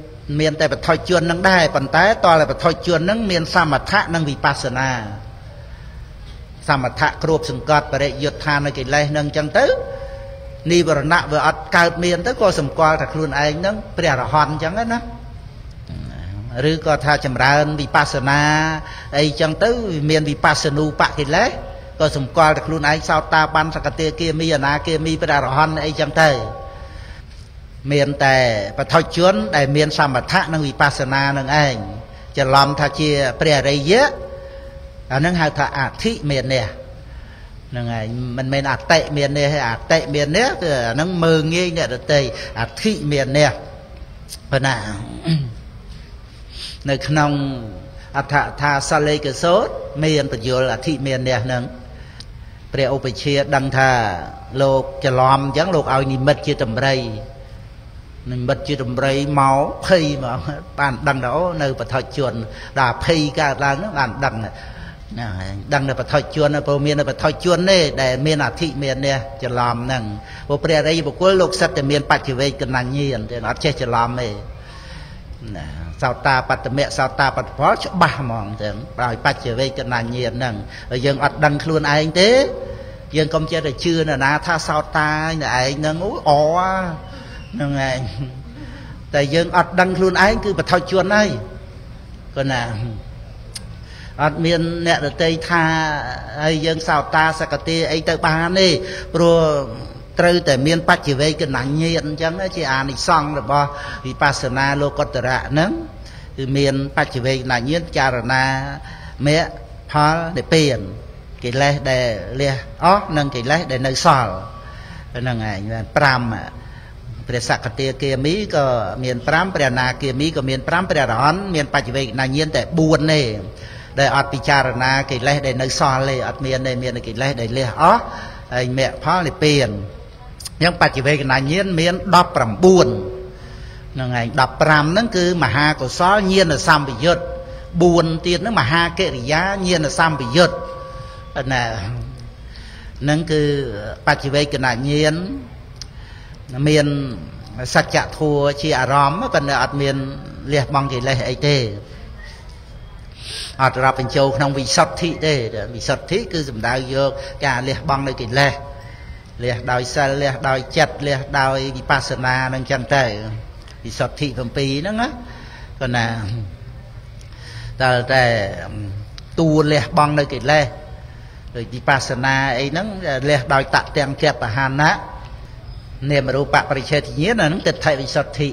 tại bậc thoi chuyên năng đai bản tái to là bậc thoi chuyên năng miền sa mạt thạ năng vipassana sa mạt thạ kêu sừng cọt và để yết than ở cái lây năng chẳng tới ni vợ nạ vợ ắt cào miền tới coi sầm coi thật luôn ai năng bèo hòn chẳng ấy nó rư coi tha chậm rãi vipassana ấy chẳng tới miền vipassanu bạc cái lây coi sầm coi đặc luôn ấy sao ta ban sắc tê kia mi na kia mi bê đà hòn ấy chẳng thể miền tề và thoi chuyến đại miền sa mạt thạ năng vipassana năng anh chờ làm tha chia bè đây dễ năng hai tha ả thị miền nè năng anh mình ả tệ miền nè hay ả tệ miền nè năng mờ nghe nè được tề ả thị miền nè phần nào nơi khăn ả tha tha sa lê cái số miền tự do là thị miền nè năngเปรียบไปเชียดังท่าโลกจะล้อมจังโลกเอานิมิตเจตมไรนิมิตเจตมไรเมาเพยมาป่านดังเราในประเทศชวนด่าเพยกันด่าเนื้ออ่านดังในประเทศชวนพอเมียในประเทศชวนเนี่ยแต่เมียนาทิเมียเนี่ยจะล้อมนั่งพอเปรียบอะไรบอกว่าโลกสัตว์แต่เมียนปัจจุบันกันนั่งยืนแต่เราเชื่อจะล้อมเลยsao ta bắt mẹ sao ta bắt phó cho ba mòn thế rồi bắt trở về cho nàng nhiên nè dân ọt đăng luôn ai anh thế dân công chơi là chưa là na tha sao ta này nâng ối ó nâng này tại dân ọt đăng luôn ai cứ bắt thao chuồn này còn là ọt miền nè là tây tha ai dân sao ta sa cà tê ấy tới ba này proត្រូវតែមានបច្ចវេកណញ្ញអញ្ចឹងជាអានិសង្ឃរបស់វិបស្សនាលោកតរៈហ្នឹងគឺមានបច្ចវេកណញ្ញចារណាមគ្គផលនិព្វានកិលេសដែលលះអស់និងកិលេសដែលនៅសល់ហ្នឹងឯង5ព្រះសក្តិគាមីក៏មាន5ព្រះអនាគាមីក៏មាន5ព្រះអរហន្តមានបច្ចវេកណញ្ញតែ4ទេដែលអត់ពិចារណាកិលេសដែលនៅសល់ទេអត់មានទេមានកិលេសដែលលះអស់ហើយមគ្គផលនិព្វានยังปัจจุบันนั้นยืนเมียนดับปรำบุญนั่นไงดับปรำนั่นคือมหากุศลยืนสัมปยุตบุญเตียนนั่นมหาเกริยายืนสัมปยุตนั่นคือปัจจุบันนั้นยืนเมียนสัจจะทัวชีอารมณ์เป็นอัตเมียนเรียบบังกิเลสไอเตออัตราเป็นโจขนมวิสัตถิเตอวิสัตถิคือสมดาวโยกการเรียบบังในกิเลสเลี้ยดอยซาเลี้ยดอยจัดเลี้ยดอยวิปัสสนานั่งจันเตอวิสัทธิพัมปีนั่งนะก็น่ะแต่ตูเลี้ยบังเลยกิเลสเลยวิปัสสนาไอ้นั่งเลี้ยดอยตัดแตงเก็บอาหารนะเนมรูปะปริเชติเนี้ยนั่งติดไทยวิสัทธิ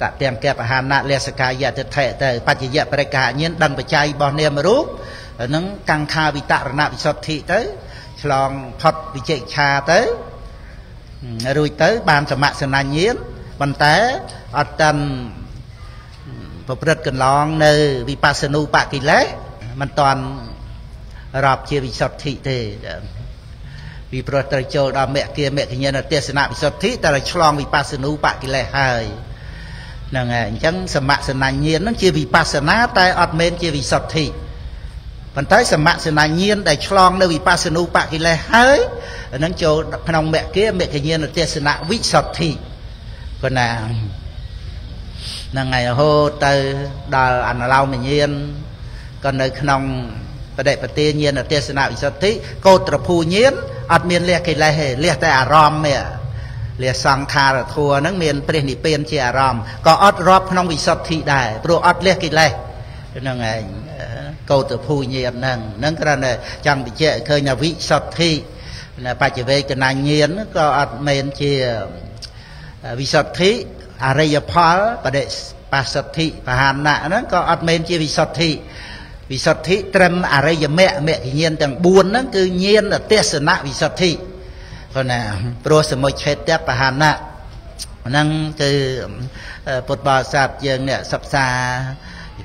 ตัดแตงเก็บอาหารนะเลี้ยสกายะติดไทยแต่ปัจจัยปริกาเนี้ยดังปัจจัยบ่เนมรูปนั่งกังคาวิตารณวิสัทธิเตอลองพอดวิจัยชาเต้รุ่ยเต้บานสมัครสนานเยี่ยมบันเต้อัตันพอเปิดกันลองในวิปัสสนูปะกิเลสมันตอนรอบเชียวิสัทธิเตวิปรตระโจดอเมกเกียเมกเนียนเตสนาวิสัทธิแต่ฉลองวิปัสสนูปะกิเลสหายนั่นไงจังสมัครสนานเยี่ยมนั่นเชียวิปัสสนาแต่อัตเมนเชียวิสัทธิphần tới sầm mạ sầm nàn nhiên để chlong nơi vipassanu bạc thì là hơi nắng chiều nông mẹ kia nhiên là tia sầm nạ vĩ sọt thì còn là ngày hô tới đào ăn lau mình nhiên còn nơi nông và đệ và tia nhiên là tia sầm nạ vĩ sọt thì cô tập phù nhiên ăn miên lẹ thì là hề lẹ tại arom mẹ lẹ sang thà là thua nắng miên pren thì pren chỉ arom có ăn rop nông vĩ sọt thì đại pro ăn lẹ thì là nên ngày câu từ phu nhiên nâng cái này chẳng bị chệ khơi nhà vị sọt thi là phải trở về cái này nhiên có ăn men chia vị sọt thi arayapal và đệ pasat thi và hàn nạ nó có ăn men chia vị sọt thi trần arayam mẹ mẹ thì nhiên chẳng buồn nó cứ nhiên là tia sờ nạ vị sọt thi còn là pro sờ môi chết tép và hàn nạ năng cứ bột bò sạp dương nè sập xa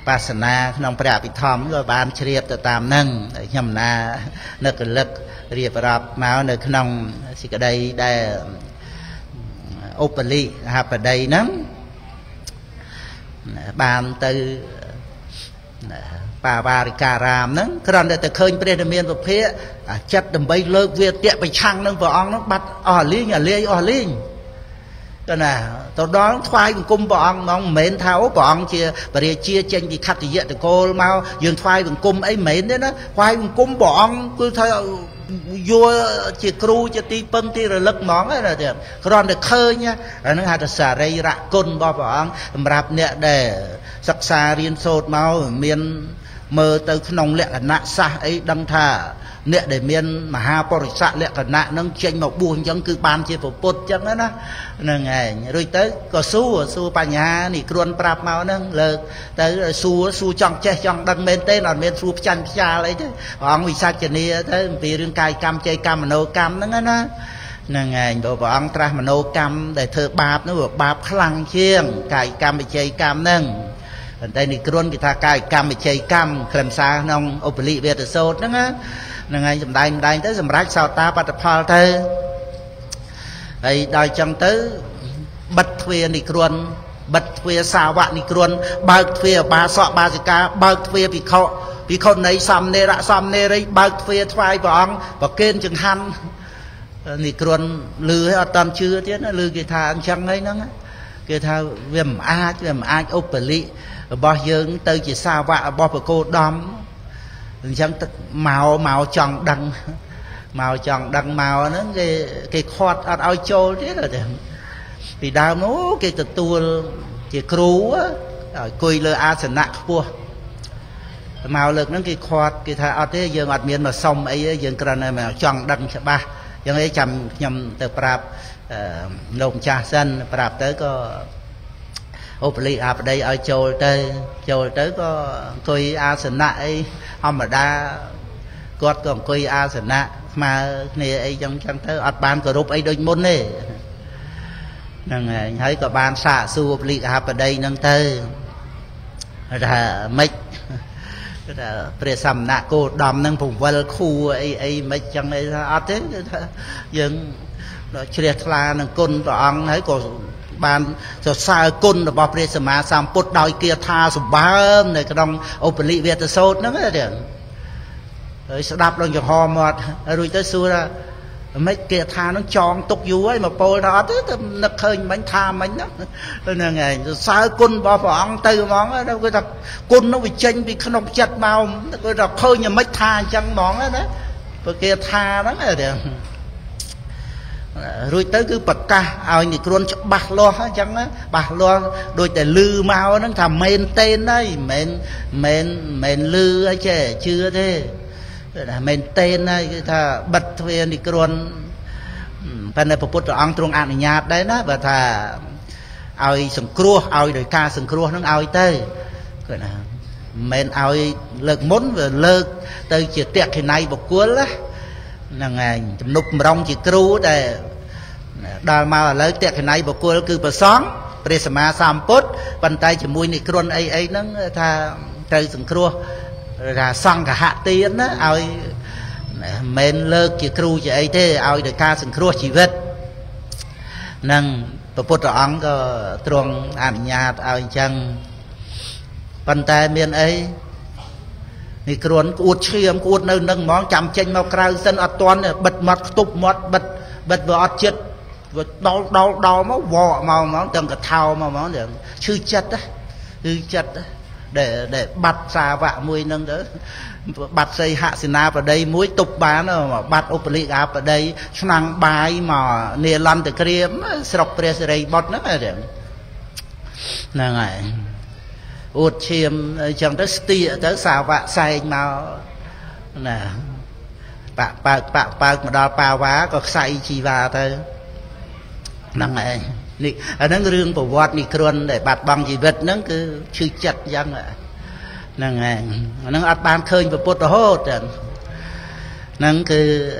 bà sân na nông bà bị thòm rồi bán chìa tạm nâng nhầm na nực lực riêng rạp máu nực nông xì cái đây đây ốp lì hạp ở đây nâng bàn từ bà bari cà ràm nâng còn để từ khơi bê đầm miên vào phía chất đầm bay lơ việt tiệm bạch trăng nâng vào ong nó bắt ở linh cái này tao đón thoai cùng cung bọn mong mến tháo bọn chia và để chia trên thì khát thì diện thì cô mau dường thoai cùng cung ấy mến đấy đó thoai cùng cung bọn cứ theo vua chia kêu chia ti pân ti rồi lật món ấy là được còn được khơi nhá nó hạt xả rây rạ côn bò bọn rạp nè để sắc xa riêng sột mau miền mơ tới nông lệ là nạ xa ấy đăng thà nè để miên mà ha bỏ sạ lẹ cả nạ nâng chênh một buông chẳng cứ ban chia phổ bột chẳng đó nó nâng ngày rồi tới có su bà nhà nỉ kruôn prap mau nâng lợt tới su chong che chong đăng men tên là men su chăn cha lấy chứ ông vì sao chả nia tới vì riêng cài cam chơi cam mà nấu cam nâng nó nâng ngày bộ bảo ông tra mà nấu cam để thơ bạp nó bảo bạp khăng chiêng cài cam mà chơi cam nâng đây nỉ kruôn người ta cài cam mà chơi cam khẩn xa nông ô peli về từ sốt nâng á năng ai chậm đai tới chậm rác sao ta bắt phal thơ đây đòi chậm tới bật thuê nị kruôn bật thuê sao vạn nị kruôn bật thuê ba sọ ba gì cả bật thuê bị khâu này xăm nề đấy bật thuê thay bọn và kênh chừng han nị kruôn lư hay tam chưa thế nó lư cái thà ăn chăng ấy nó cái thà viêm a ốp bỉ bỏ dương tới chỉ sao vạ bỏ cô đom chẳng màu tròn đằng màu nó cái khót ăn ao trôi thế rồi vì đau nó cái từ tua cái cú á cùi lơ a sần nặng cua màu lực nó cái khót cái thà ăn thế giờ ngọt miên mà xong ấy giờ cái này màu tròn đằng sẽ ba giờ ấy chầm nhầm từ prap lồng trà dân prap tới có ốp lì ở đây ở trôi tới có cùi a sần nặng ấy ông mà đa gót còn quay a sẵn nạ mà này ấy trong chẳng thơ ọt bàn của rụp ấy đôi môn này nâng thấy có bàn xạ xua lị hạp ở đây nâng thơ là mếch là bề sầm nạ cô đòm nâng phùng vân khu ấy mếch chẳng ấy ọt thế nhưng nó triệt là nâng côn rõ ông thấy có bàn cho xa côn là bọc bề sầm mà xàm bốt đòi kia tha sụp bá này cái đông ốp lị Việt sốt nó mới được rồi đạp lên cho hò mọt rồi tới xưa ra mấy kia tha nó tròn tục dú ấy mà bôi đó thế nó khơi bánh tha bánh đó rồi là ngày sao côn bò phỏng từ món đó đâu cái tập côn nó bị chênh bị không chặt màu cái tập khơi nhà mấy tha chăng món đó đấy kia tha đó là được rồi tới cứ bật ca ao thì luôn bạc lo chăng á bạc lo đôi tay lư mau nó thầm men tên đấy men lư ấy chè chưa thế mình tên là bật thuê đi kruôn phần này phổ bút ông trung an ở nhà đấy đó và thà ai sừng cua ai đời ca sừng cua nó ai tới gọi là mình ai lợt muốn và lợt từ chỉ tiệc thì nay bọc cuốn lá là ngày nục rong chỉ cua để đào mà lấy tiệc thì nay bọc cuốn cứ bờ sóng presma samput bàn tay chỉ mui đi kruôn ấy nó thà từ sừng cua ra xong cả hạ tiên đó ai men lơ chỉ kêu chỉ ấy thế ai được ca sừng kêu chỉ vết nâng bột ông có tròn ảnh nhạt ai chăng bàn tay miền ấy thì kêu uất chiêm uất nơi nâng món chạm chênh màu cay dân ở toàn bật mặt tụp mặt bật vợ chết đau máu vò màu món từng cả thau màu món để chư chật đấy để bạt xà vạ muối nâng đỡ bạt xây hạ xin na vào đây muối tục bán mà bạt opelic áp vào đây năng bài mà nề lăn từ kia sọc preseri bọt nữa này là ngày uất chiêm chẳng tới tia tới xà vạ say mà nè bạc mà đo pao vá có say chi vào thôi là ngày nị ở nâng riêng của vợ nị kruôn để bạt bằng gì vật nâng cứ chư chật giang ạ nâng à nâng ăn ban khơi và bột hô trần nâng cứ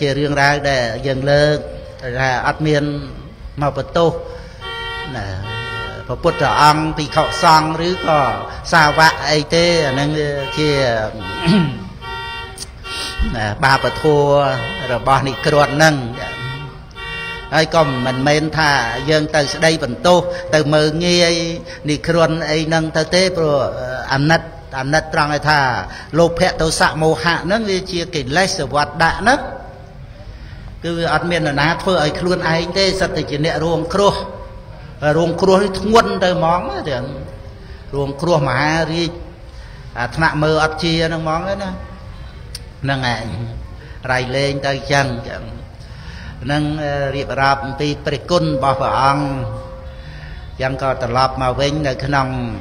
chơi riêng ra để dừng lơ ra ăn miên mà bật tô là và bút ra ăn thì khẩu sang rứa có sao vậy thế nên kia ba bật thua rồi ba này cột nâng ai còn mình men thả dân từ đây bật tô từ mờ nghe này cột ấy nâng tới thế rồi âm nát rằng là thả lô phe tàu sạ màu hạ nâng đi chia kỷ lệ sự vật đã nấc cứ ăn miên là ná thôi ấy luôn ai thế sạch thì chỉ nẹt ruộng khô ruộng khô thì nguồn tới món thì ruộng khô mà đi thằng mờ ăn chia nó món đấy nè nâng này rải lên tới chân nâng riệp rạp thì pregun bảo vợ ăn dân có tập lạp mà vinh là cái nòng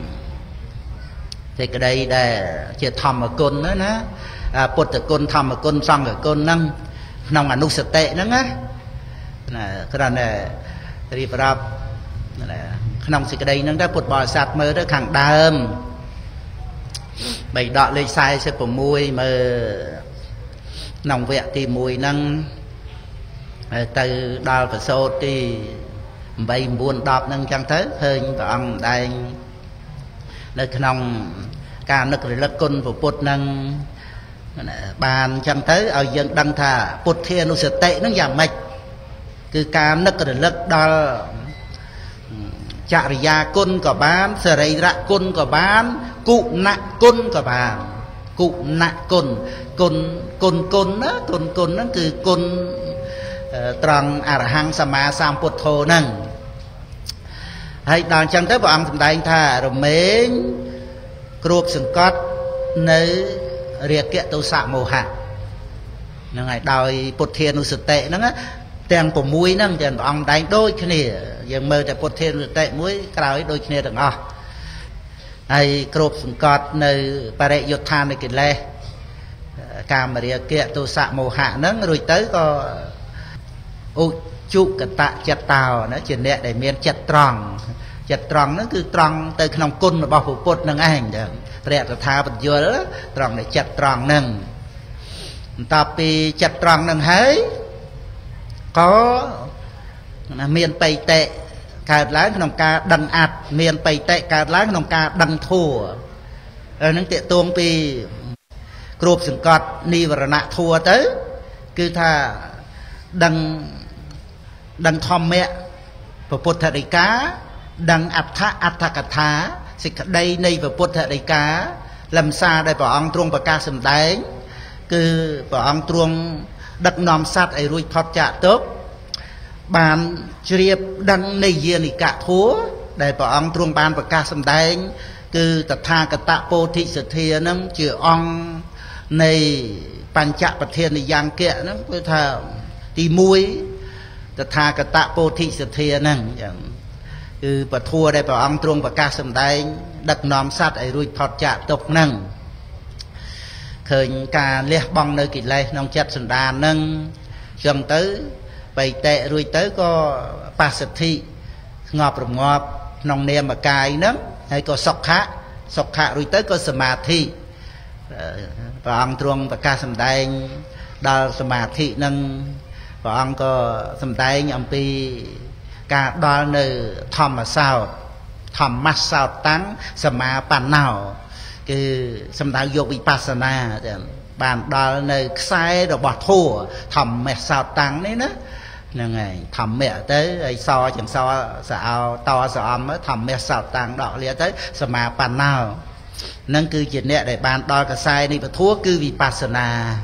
thì cái đây để chia thầm ở côn nữa nè, bột ở côn thầm ở côn xong ở côn nâng nông ăn nút sệt tệ nữa á, cái đó này đi vào nông thì cái đây nó đã bột bò sạt mơ đã khẳng đam, bảy đọ lên sai sẽ bổ mùi mà nông vẹt thì mùi nâng từ đào và sâu thì bảy buồn đọp nâng chẳng thế hơi và ông đây nơi nông ca nước rồi lật côn của bột năng bàn chẳng tới ở dân đăng thà bột thiên nó sẽ tệ nó giảm mạch cứ ca nước rồi lật đó chạy ra côn của bán sờ rây ra côn của bán cụ nặng côn của bà cụ nặng côn côn côn côn đó côn nó cứ côn tròn arahang sama sam bột thô năng hay đàn chân tới vào ăn thầm tay thà rồi mấy group sừng cót nơi riêng kia tàu sạ màu hạ nó ngày đòi bột thiên nó sực tệ nó á tiền của muối nó tiền vào ăn đánh đôi cái này dường mơ tại bột thiên sực tệ muối cái đôi cái này được không hay group sừng cót nơi pare yothan này kịch lệ cam riêng kia tàu sạ màu hạ nó rồi tới có chụp cái tạ chặt tàu nó chuyển đệ để miền chặt tròn nó cứ tròn từ nòng côn mà bao phủ cột nâng ảnh được rẻ là thà bật dừa đó tròn để chặt tròn nâng tập thì chặt tròn nâng hấy có miền tây tệ cả lá nòng ca đằng ạt miền tây tệ cả lá nòng ca đằng thua rồi nâng tệ tuông thì group sừng cọt ni và nạ thua tới cứ thà đằng đăng thom mẹ và bột thạch đại cá đăng áp thà đây này và bột thạch đại cá làm xa đây bảo ông truông và ca sầm đánh cứ bảo ông truông đặt nòng sát ấy ruồi thọt chạ tốt bàn triệp đăng này gì này cả thúa đây bảo ông truông bàn và ca sầm đánh cứ tật tha cả tạ bồ thị sự thìa nấm chữ ông này bàn chạ bật thiên này giang kẹ nấm với thợ thì muối thà cả tạ bồ thị sự thề năng cứ bà thua đây bà ông truông bà ca sầm tay đặt nòng sát ấy ruồi thọt chạ tục năng khởi cả liệt bong nơi kịch lệ nông chặt sầm đà năng chồng tới bảy tệ ruồi tới có ba sự thị ngọp rụm ngọp nòng nem mà cài nấm hay có sọc khá ruồi tới có sầm mà thị bà ông truông bà ca sầm tay đào sầm mà thị năng và ông có sầm tay nhầm pi cả đo nơi thầm mà sao thầm mắt sao tán sầm mà bàn nào cứ sầm tay vô bị pasana bàn đo nơi sai rồi bỏ thua thầm mẹ sao tán đấy nữa nên ngày thầm mẹ tới ấy so chẳng so sao to sao âm thầm mẹ sao tán đọ lia tới sầm mà bàn nào nên cứ chuyện này để bàn đo cái sai đi và thua cứ vì pasana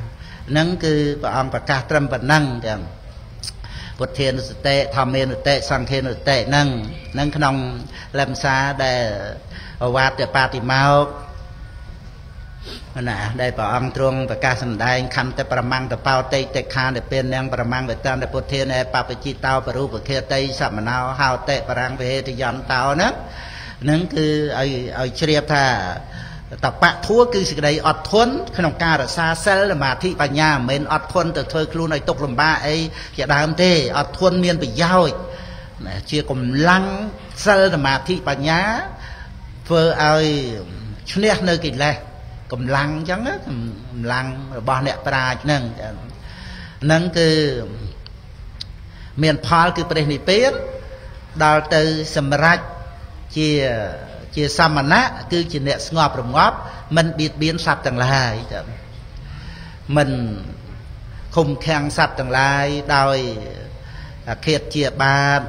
nâng cứ bà ông bà ca trâm bà nâng bột thiên nó tệ thầm mê nó tệ sang thiên nó tệ nâng khả nông làm xa để ở vạt để bà tìm mau đây bà ông truông bà ca sầm đai khăn tế bà mang tế bao tây tế khăn để bên nâng bà mang về tên để bột thiên này bà bà chi tao bà rưu bà kia tây sạm bà nào hào tệ bà răng về hê thì dọn tao nâng cứ ở triệp thà tập bạ thua cứ sự đấy ọt thuấn khi nông ca đã xa xé là mà thị bà nhà mình ọt thuấn từ thời kêu này tục làm ba ấy chỉ đám thế ọt thuấn miền bị giao chia cùng lăng xé là mà thị bà nhà vừa ai chuyên nét nơi kịch lệ cùng lăng chẳng á lăng bỏ nẹt ra nâng cứ miền Paul cứ bên này biết đào từ sầm rách chia samana cứ chỉ nẹt ngọp rồi ngọp mình biết biến sập tầng lại mình không khang sập tầng lại đòi khệt chia ba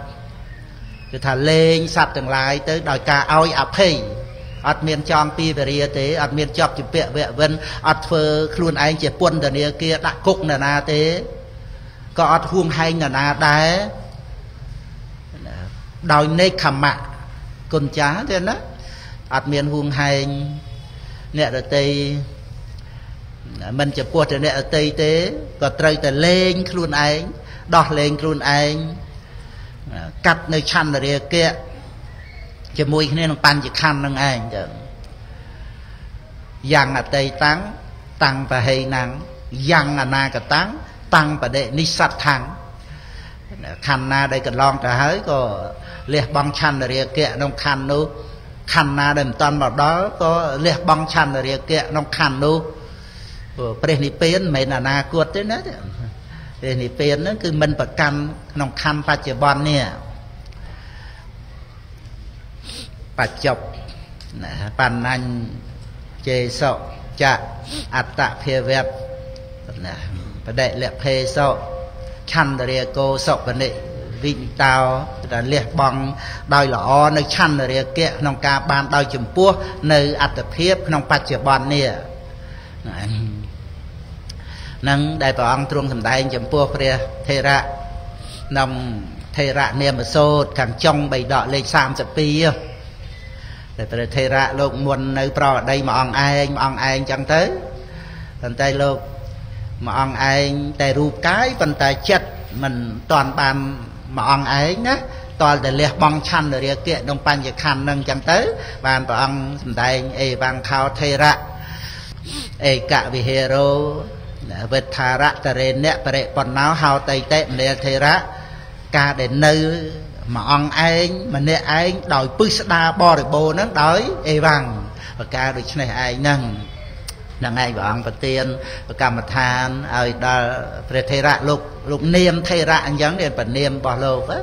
cứ thả lên sập tầng lại tới đòi cả oi áp phì ở miền trong pi về địa thế ở miền chọc chụp vẽ vẽ vân ở phơ luôn anh chỉ quân từ địa kia đã cục là na thế có huông hay là na đá đòi nấy khẩm mạ con chá thế đó ở miền huông hay nẹt ở tây mình chỉ quân từ nẹt ở tây thế còn trời từ lên luôn anh đọt lên luôn anh cắt nơi chăn ở địa kia chỉ mùi khi nên bàn chỉ khăn nâng anh dàng ở tây tăng tăng và hề nắng dàng ở na cả tăng tăng và đệ ni sát thắng khăn na đây cần lon trả hới có liệt băng chăn ở rìa kia nông khăn nu khăn na đầm toàn vào đó có liệt băng chăn ở rìa kia nông khăn nu prenipien mấy là na cuột thế đấy prenipien nó cứ mình và căn nông khăn pha chế bon nè bà chọc bàn anh chê sọ chạ ạt tạ phê vẹt bà đệ lẹ phê sọ chăn rìa cô sọ bà nị vinh tao là lẹ bong đòi lọ nơi chăn rìa kia nông ca ban đòi chùm pua nơi ạt tập hiếp nông bạch chìa bọn nìa nâng đại bảo ông trung thầm đáy chùm pua phê thê rạ nông thê rạ nè mà sốt càng trong bày đọ lên xàm sập pi thế ra lúc muốn nơi pro đây mà ông anh chẳng tới thành tay lúc mà ông anh tay rụp cái phần tay chết mình toàn bàn mà ông anh á toàn để liệt bong chăn rồi liệt kiện đông pan chỉ khăn nâng chẳng tới bàn và ông tay ấy vàng khao thế ra ấy cả vì hero vượt thà ra ta lên nè phải còn náo hao tay tệ để thế ra cả để nơi mà ông anh mà nè anh đòi pista bo được bồ nó đói e bằng và ca được này anh nâng anh và ông Phật tiên và cả mặt than ai đó về thầy rạ lục niệm thầy rạ giống đến phần niệm bỏ lục á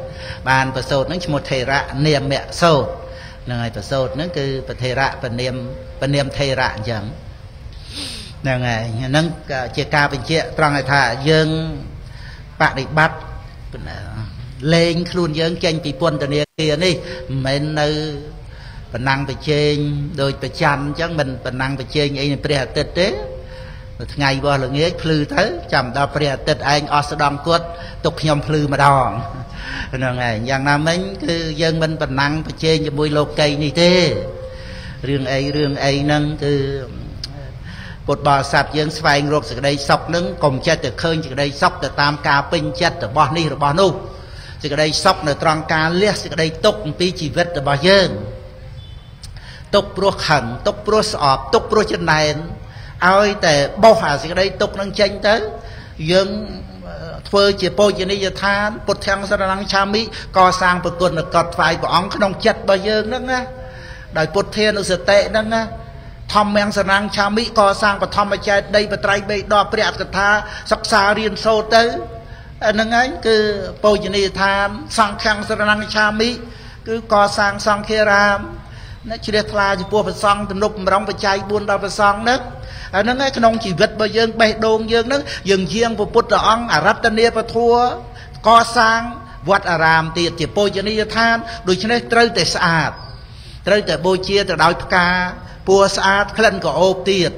bàn và sốt nó một thầy rạ niệm mẹ sốt nâng anh và sốt nó cứ thầy rạ phần niệm thầy rạ giống nâng anh nâng chia ca bên chia trong ngày thà dương bạn bị bắt lên luôn dân tranh bị quân từ kia đi mình nơi phần năng về trên đôi phần chăn chắc mình phần năng về trên ấy là tết đấy ngày qua là nghĩa phư tới chầm đó tết anh Osdom cốt tục nhom phư mà đòn rồi ngày giang nam mình cứ dân mình phần năng về trên cho bôi lột cây này thế riêng ấy nâng cứ một bò sạp dân xoay ruột từ đây sọc nâng cùng chết từ khơi từ đây sọc từ tam ca pin chết từ bò ni rồi bò nu sự đây sóc nơi trong ca liếc sự đây tục tí chỉ vết là bao dương tục pro khẩn tục pro sọp tục pro chân này ai để bao hà sự đây tục năng tranh tới dương phơi chỉ bôi chỉ này giờ than bột thang sơn năng cha mỹ co sang bột cồn là cọt phải của ông không chặt bao dương đó nghe đời bột thiên nó sệt tệ đó nghe thom men sơn năng cha mỹ co sang và thom mà chạy đây và trai bay đo bẹt cả tha sắc xa riêng sâu tới nâng ấy cứ bồi như tham sang khang sơn năng cha mỹ cứ co sang kia ram nó chỉ để thà chỉ buộc phải sang từ lúc mà đóng phải chạy buôn đau phải sang đó nâng ấy không chỉ vứt bao dương bẹt đồn dương đó dương riêng của Phật ông à rắp tân địa và thua co sang vặt à ram tiệt chỉ bồi như tham đối với này trời để sạch trời để bồi chia để đòi ca bùa sạch khẩn có ốp tiệt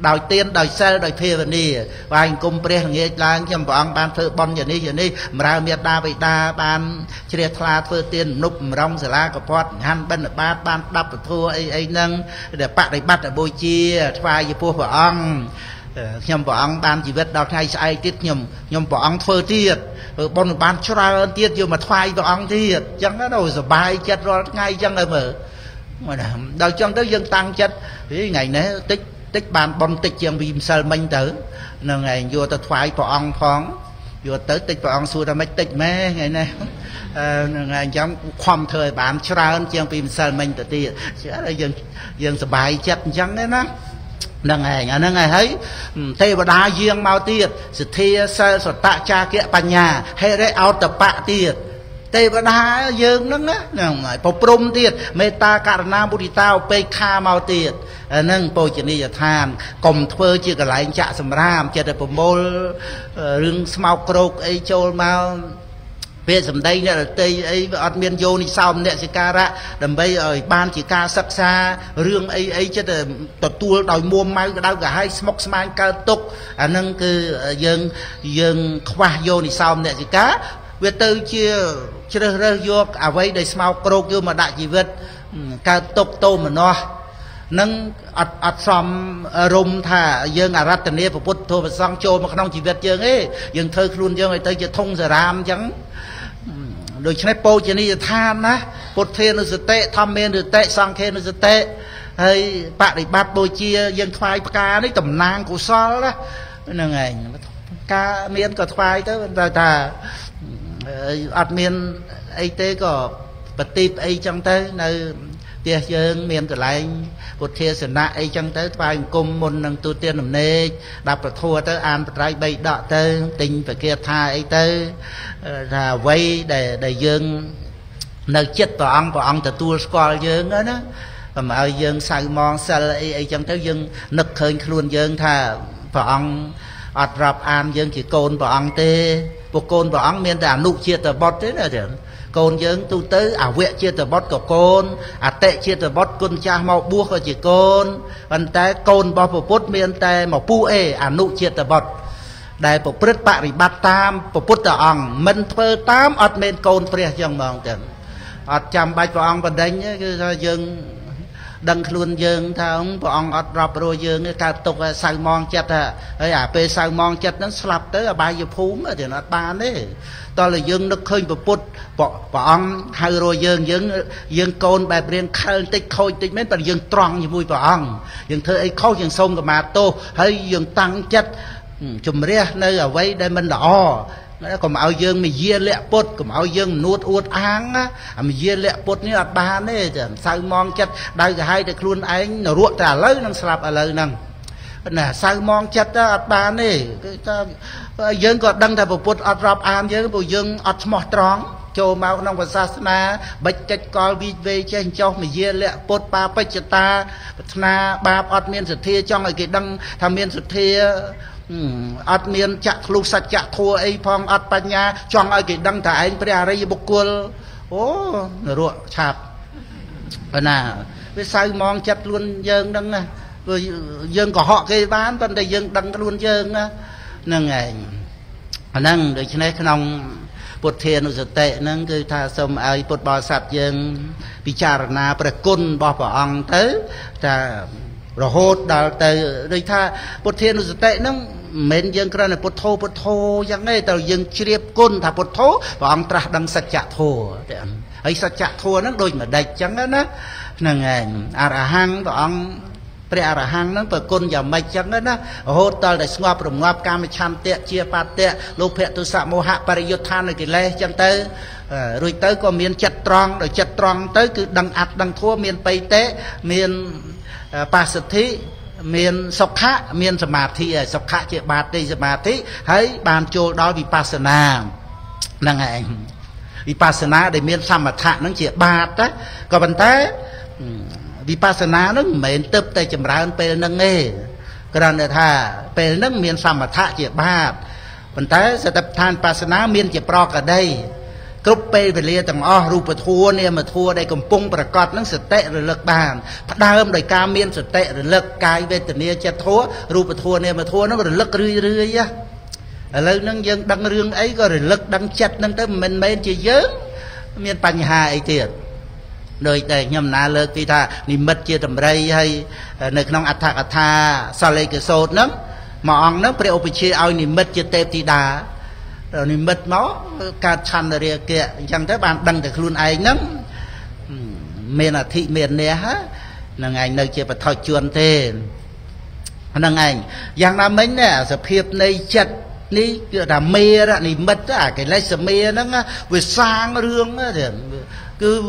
đòi tiên đòi xe đòi phê vấn đề và anh cung bế nghĩa là anh ban thơ bông như này mà ra miệt đa vậy ta ban chế đẹp là thơ tiên núp rong giả la cọp hót hắn bên ở bát ban đắp ở thua ấy nâng để bạc đầy bắt ở bôi chia phai với phô ông nhầm bỏ ông ban chỉ biết đọc ngay sai tiết nhầm bỏ ông thơ tiết bông ban cho ra ơn tiết vô mà thoai bỏ ông tiết chẳng có đâu rồi bài chết rồi ngay chẳng là mở đòi trong tới dân tăng chết ngày nãy tích bàn bom tích chiang vim sờ mình tử nè ngày vô ta thoái bỏ ông phóng vô tới tích bỏ ông xua ra mấy tích mẹ ngày nay ngày trong khoằm thời bạn tràn chiang vim sờ mình tử tiệt sẽ là dân sờ bài chết chẳng đấy nó nè ngày ấy thề và đá riêng mau tiệt sự thề sờ sờ tạ cha kia bà nhà hay đấy ao tập bạ tiệt Tê bà đá dương nâng á, bà bồm tiết, mê ta cả nam bụi tao bê kha mau tiết. Nâng bố chân đi cho tham, còm thơ chứ cả lãnh chạ xâm ram, chết bà mô rừng smau krok ấy chôl mau. Về dùm đây là tây ấy ọt miên vô ni sao nè sẽ ca ra đầm bây ở ban chỉ ca sắc xa rương ấy ấy chứ là tập tua đòi mua mai đau cả hai smoke smile ca tục nâng cứ dừng dừng qua vô ni sao nè sẽ cá về từ chia chơi rơi vô à vậy để small crow kêu mà đại chỉ vật ca tục tô mà no nâng ọt xóm rôm thà dừng à ra tình yêu của bút thôi mà sang châu mà không chỉ vật dừng ấy dừng thơ luôn dừng người tây chỉ thông giờ ram chẳng đôi chân po chân đi than á, bột thêm nó sẽ tệ, tham men được tệ, sang thêm nó sẽ tệ. Hay bạn để bát bôi chia dân khoai cá đấy tầm nang của so đó, là ngày cá miên còn khoai tới bây giờ ăn miên ấy tới có bật tít ấy trong tới nơi tiền dân miên còn lại bột thêm sườn nạ ấy trong tới khoai cùng môn năng tu tiên làm nê đạp bật thua tới ăn bật rai bay đọ tới tình phải kia tha ấy tới là vay để dương nơi chết và ông từ tua score dương đó đó mà ở dương sai mòn sai ấy chẳng tới dương nực hơn luôn dương thà và ông ọt rập an dương chỉ côn và ông tê buộc côn và ông miền đà nụ chia từ bót thế là được côn dương tu tới à vệ chia từ bót của côn à tệ chia từ bót côn cha mau buộc và chỉ côn anh ta côn bao phủ bút miền tây mà pu ê à nụ chia từ bót đại bộ phật bạ bị bắt tam bộ phật tờ ong mình phơ tam ọt men côn phê chẳng mong tiền ọt chăm bạch bộ ong bần đánh cứ dừng đăng luôn dừng thao bộ ong ọt rập rồi dừng cái tục sao mong chết à pe sao mong chết nó slap tới ở bài dụ phú mà thì nó tan đấy to là dừng nó khơi bộ phật bộ ong hai rồi dừng côn bài riêng khơi tích khôi tích mấy tờ dừng tròn như vui bộ ong dừng thơ ấy khâu dừng sông mà tô hay dừng tăng chết chùm ré nơi ở vây đây mình đỏ còn áo dương mình dê lẹ bột còn áo dương nuốt uất áng á mình dê lẹ bột như ọt ba đấy sao mong chết đây cả hai được luôn anh nó ruộng trả lấy năng sập ở lời năng là sao mong chết đó ọt ba đấy dương còn đăng thà bộ bột ọt rập an dương bộ dương ọt mỏ tròn châu máu nông và sa na bạch cách coi vi về trên châu mình dê lẹ bột ba bạch ta na ba ọt miên sụt thia trong cái đăng tham miên sụt thia ọt miên chạ lục sạch chạ thua ấy phong ọt bạch nha trong ai cái đăng thải anh phải ra bốc quân ô ruộng chạp là với sao mong chặt luôn dương đăng rồi dương của họ cái bán vấn đề dương đăng luôn dương nâng ngày nâng được này không bột thiền rồi tệ nâng cứ tha sông ai bột bò sạch dương bị chà na phải côn bò bỏ ăn tới ta rồi hốt đào từ đây tha bột thiên rồi tệ nó mến dân cái này bột thô chẳng ấy tàu dân chiệp côn thà bột thô và ông ta đang sạch chạ thô ấy sạch chạ thô nó đôi mà đầy chẳng đó nó là nghề arahang và ông arahang nó phải côn giờ mày chẳng đó nó hốt tàu để ngọc đồng ngọc cam chăn tệ chia ba tệ lục hệ tu sa mô hạ pariyothan này cái lê chẳng tới rồi tới có miền chặt tròn rồi chặt tròn tới cứ đằng ạt đằng thua miền tây tế miền bà sạch thí miền sọc khá miền sầm mạt thì sọc khá chị bạt đi sầm mạt thí thấy bàn chô đó vì pasana năng ảnh vì pasana để miền sầm mạt thạ nó chị bạt đấy còn vấn thế vì pasana nó mền tấp tay chầm ra bên năng nghề cái đàn này thà bên năng miền sầm mạt thạ chị bạt vấn thế sẽ tập than pasana miền chị pro cả đây cúp bê về lia tầng o rùa thua nè mà thua đây còn pung và cọt nó sẽ tệ rồi lực bàn đa đời ca miên sẽ tệ rồi lực cái về tầng nia chết thua rùa thua nè mà thua nó còn lực rưỡi rưỡi á lấy nâng dân đăng riêng ấy rồi lực đăng chặt nâng tới mình chỉ dớn miên bành hà ấy tiền đời này nhầm na lơ kia tha niệm mất chia tầm đây hay nơi nông atha sao lấy cái sốt lắm mà ông nó phải ôp chia ao niệm mất chia tép thì đà rồi mình mất máu ca chăn rồi kìa chẳng tới bạn đăng được luôn ai lắm miền là thị miền nè hả năng anh nơi kia phải thọ chuồn thế năng anh giang nam mấy nè sự hiệp này chật ní là mê đó này mất à cái lấy sự mê nó vừa sang rương thì cứ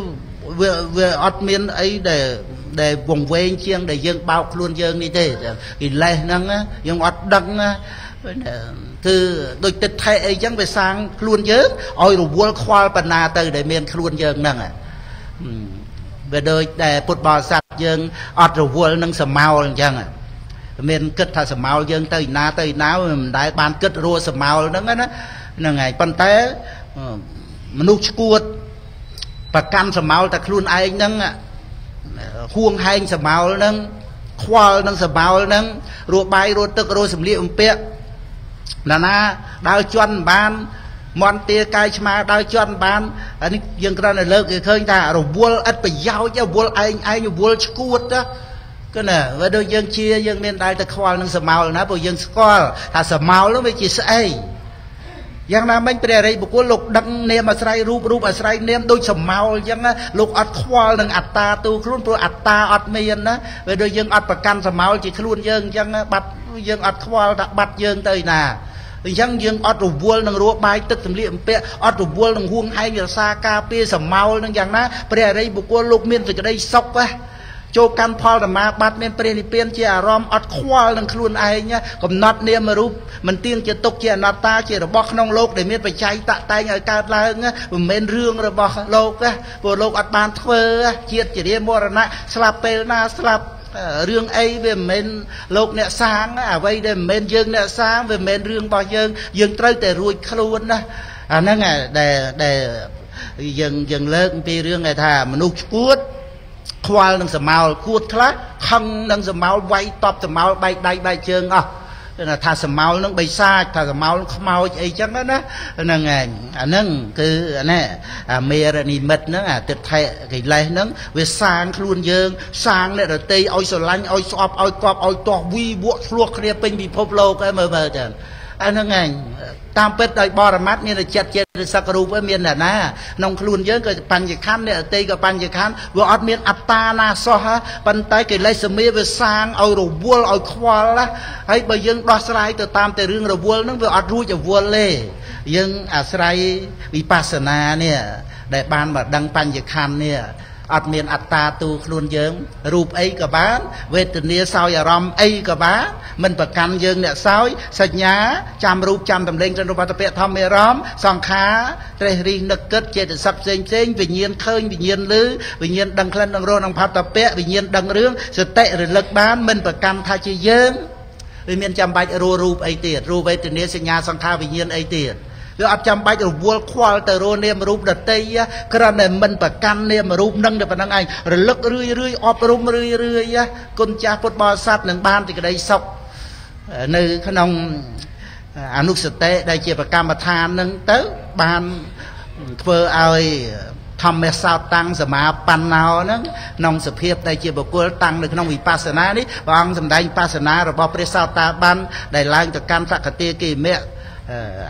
vừa ọt miền ấy để vùng quê chiêng để dân bao luôn dân đi thế thì lấy năng dân ọt đăng Cứ đôi tịch thay ấy chẳng phải sang luôn dớt. Ôi rồi vô khoa bà nà từ để miền luôn dớt nâng à. Về đôi để bột bò sạch dớt. Ất rồi vô nâng sầm mau chẳng à. Miền kết thả sầm mau dớt tới ná đại bàn kết rùa sầm mau nâng á. Nâng ngày bàn tế nút cuột bà căn sầm mau ta luôn ai nâng á. Huông hai sầm mau nâng. Khoa nâng sầm mau nâng. Rùa bay rùa tức rùa sầm liệm bếp là na đau chân ban mòn tia cay mà đau chân ban anh dân ra này lơ cái khơi ta rồi buôn ít phải giao cho buôn anh buôn cuột đó cái này với đôi dân chia dân miền đại ta khoa nâng sầm màu là bộ dân score ta sầm màu lắm với chị say dân nam anh bè đây bộ quân lục đăng nem mà say rúp rúp mà say nem đôi sầm màu dân lục ăn khoa nâng ăn ta tu luôn pro ăn ta ăn miền đó với đôi dân ăn bạc can sầm màu chỉ luôn dân dân bạch dân ăn khoa đặt bạch dân tới nà dân dân ở rùa vua nâng rùa bay tức thầm liệm pe ở rùa vua nâng huông hay giờ xa ca pe sầm mau nâng giang ná pre đây buộc quân lục miên từ đây sọc á châu can phao là má bát miên pre miên chia rom ở khoa nâng khuôn ai nhá còn nát niêm mà rúp mình tiên chia tục chia nát ta chia rồi bóc nong lốc để miên phải cháy tạ tay người ca la nhá mình men riêng rồi bóc lốc á vừa lốc ở bàn thơ chia chỉ đi mua rồi nãy slap pe na slap riêng ấy về men lộc nè sáng à vây để men dương nè sáng về men riêng bao dương tới để ruồi khôn đó à nó nghe để dừng dừng lớn vì riêng này thà mình nuốt cuốt khoa đang sầm màu cuốt khác không đang sầm màu vây top sầm màu bay đây bay chương à là thà sầm màu nó bay xa thà sầm màu màu ấy chắc đó đó là nghe à nó cứ nè à mê ra ni mệt nó à tuyệt thệ cái này nó về sang luôn dương sang này rồi tây oi sầu lanh oi sọp oi cọp oi to vui buộc luộc kia pin bị phô lô cái mờ trời anh nó nghe tam pết đây bò ra mát như là chặt chẽ sắc rùa với miền là na nông luôn dương cái pan gì khăn này tây cái pan gì khăn vừa ở miền atta na so ha pan tây cái lấy sầm mê về sang oi rồi buộc oi khoa lá hay bây giờ đo sai từ tam từ riêng rồi buộc nó vừa ở ruồi cho buộc lê dương à sai bị pasana nè đại ban mà đăng pan gì khăn nè ở miền atta tu luôn dương rùa ấy cả bán về từ nia sau giờ rom ấy cả bán mình phải căn dương nè sau sạch nhá chăm rùa chăm tầm lên trên rùa ta bẹ thăm mẹ rom song khá trời riêng nực kết chế để sắp xén vì nhiên khơi vì nhiên lứ vì nhiên đằng lên đằng rô đằng phật ta bẹ vì nhiên đằng rương sự tệ rồi lực bán mình phải căn tha chi dương vì miền chăm bạch rùa rùa ấy tiền rùa về từ nia sạch nhá song khá vì nhiên ấy tiền rồi ở chăm bách rồi vua khoa từ rồi niệm rúp đợt tây á, cái này mình phải căn niệm rúp nâng được vào năng anh, rồi lắc rưỡi rưỡi, ọp rúp rưỡi rưỡi á, con cha phật bò sát nâng ban thì cái đây sọc, nơi khán ông anh lúc tệ đại diện và cam than nâng tới ban vừa ai thầm mẹ sao tăng giờ mà pan nào nâng nông sự hiệp đại diện và cô tăng được nông vị pasana đấy, và ông sầm đại pasana rồi bảo pre sao ta ban đại lang từ căn sắc cái kia mẹ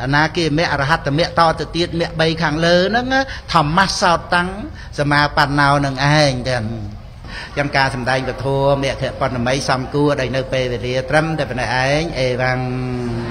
na kia mẹ rahat mẹ to từ tiết mẹ bay khang lơ nó thầm mắt sao tăng giờ mà bàn nào nâng ai chẳng ca sầm đai và thua mẹ thẹn còn mấy xăm cua đầy nơi về trâm để về này ấy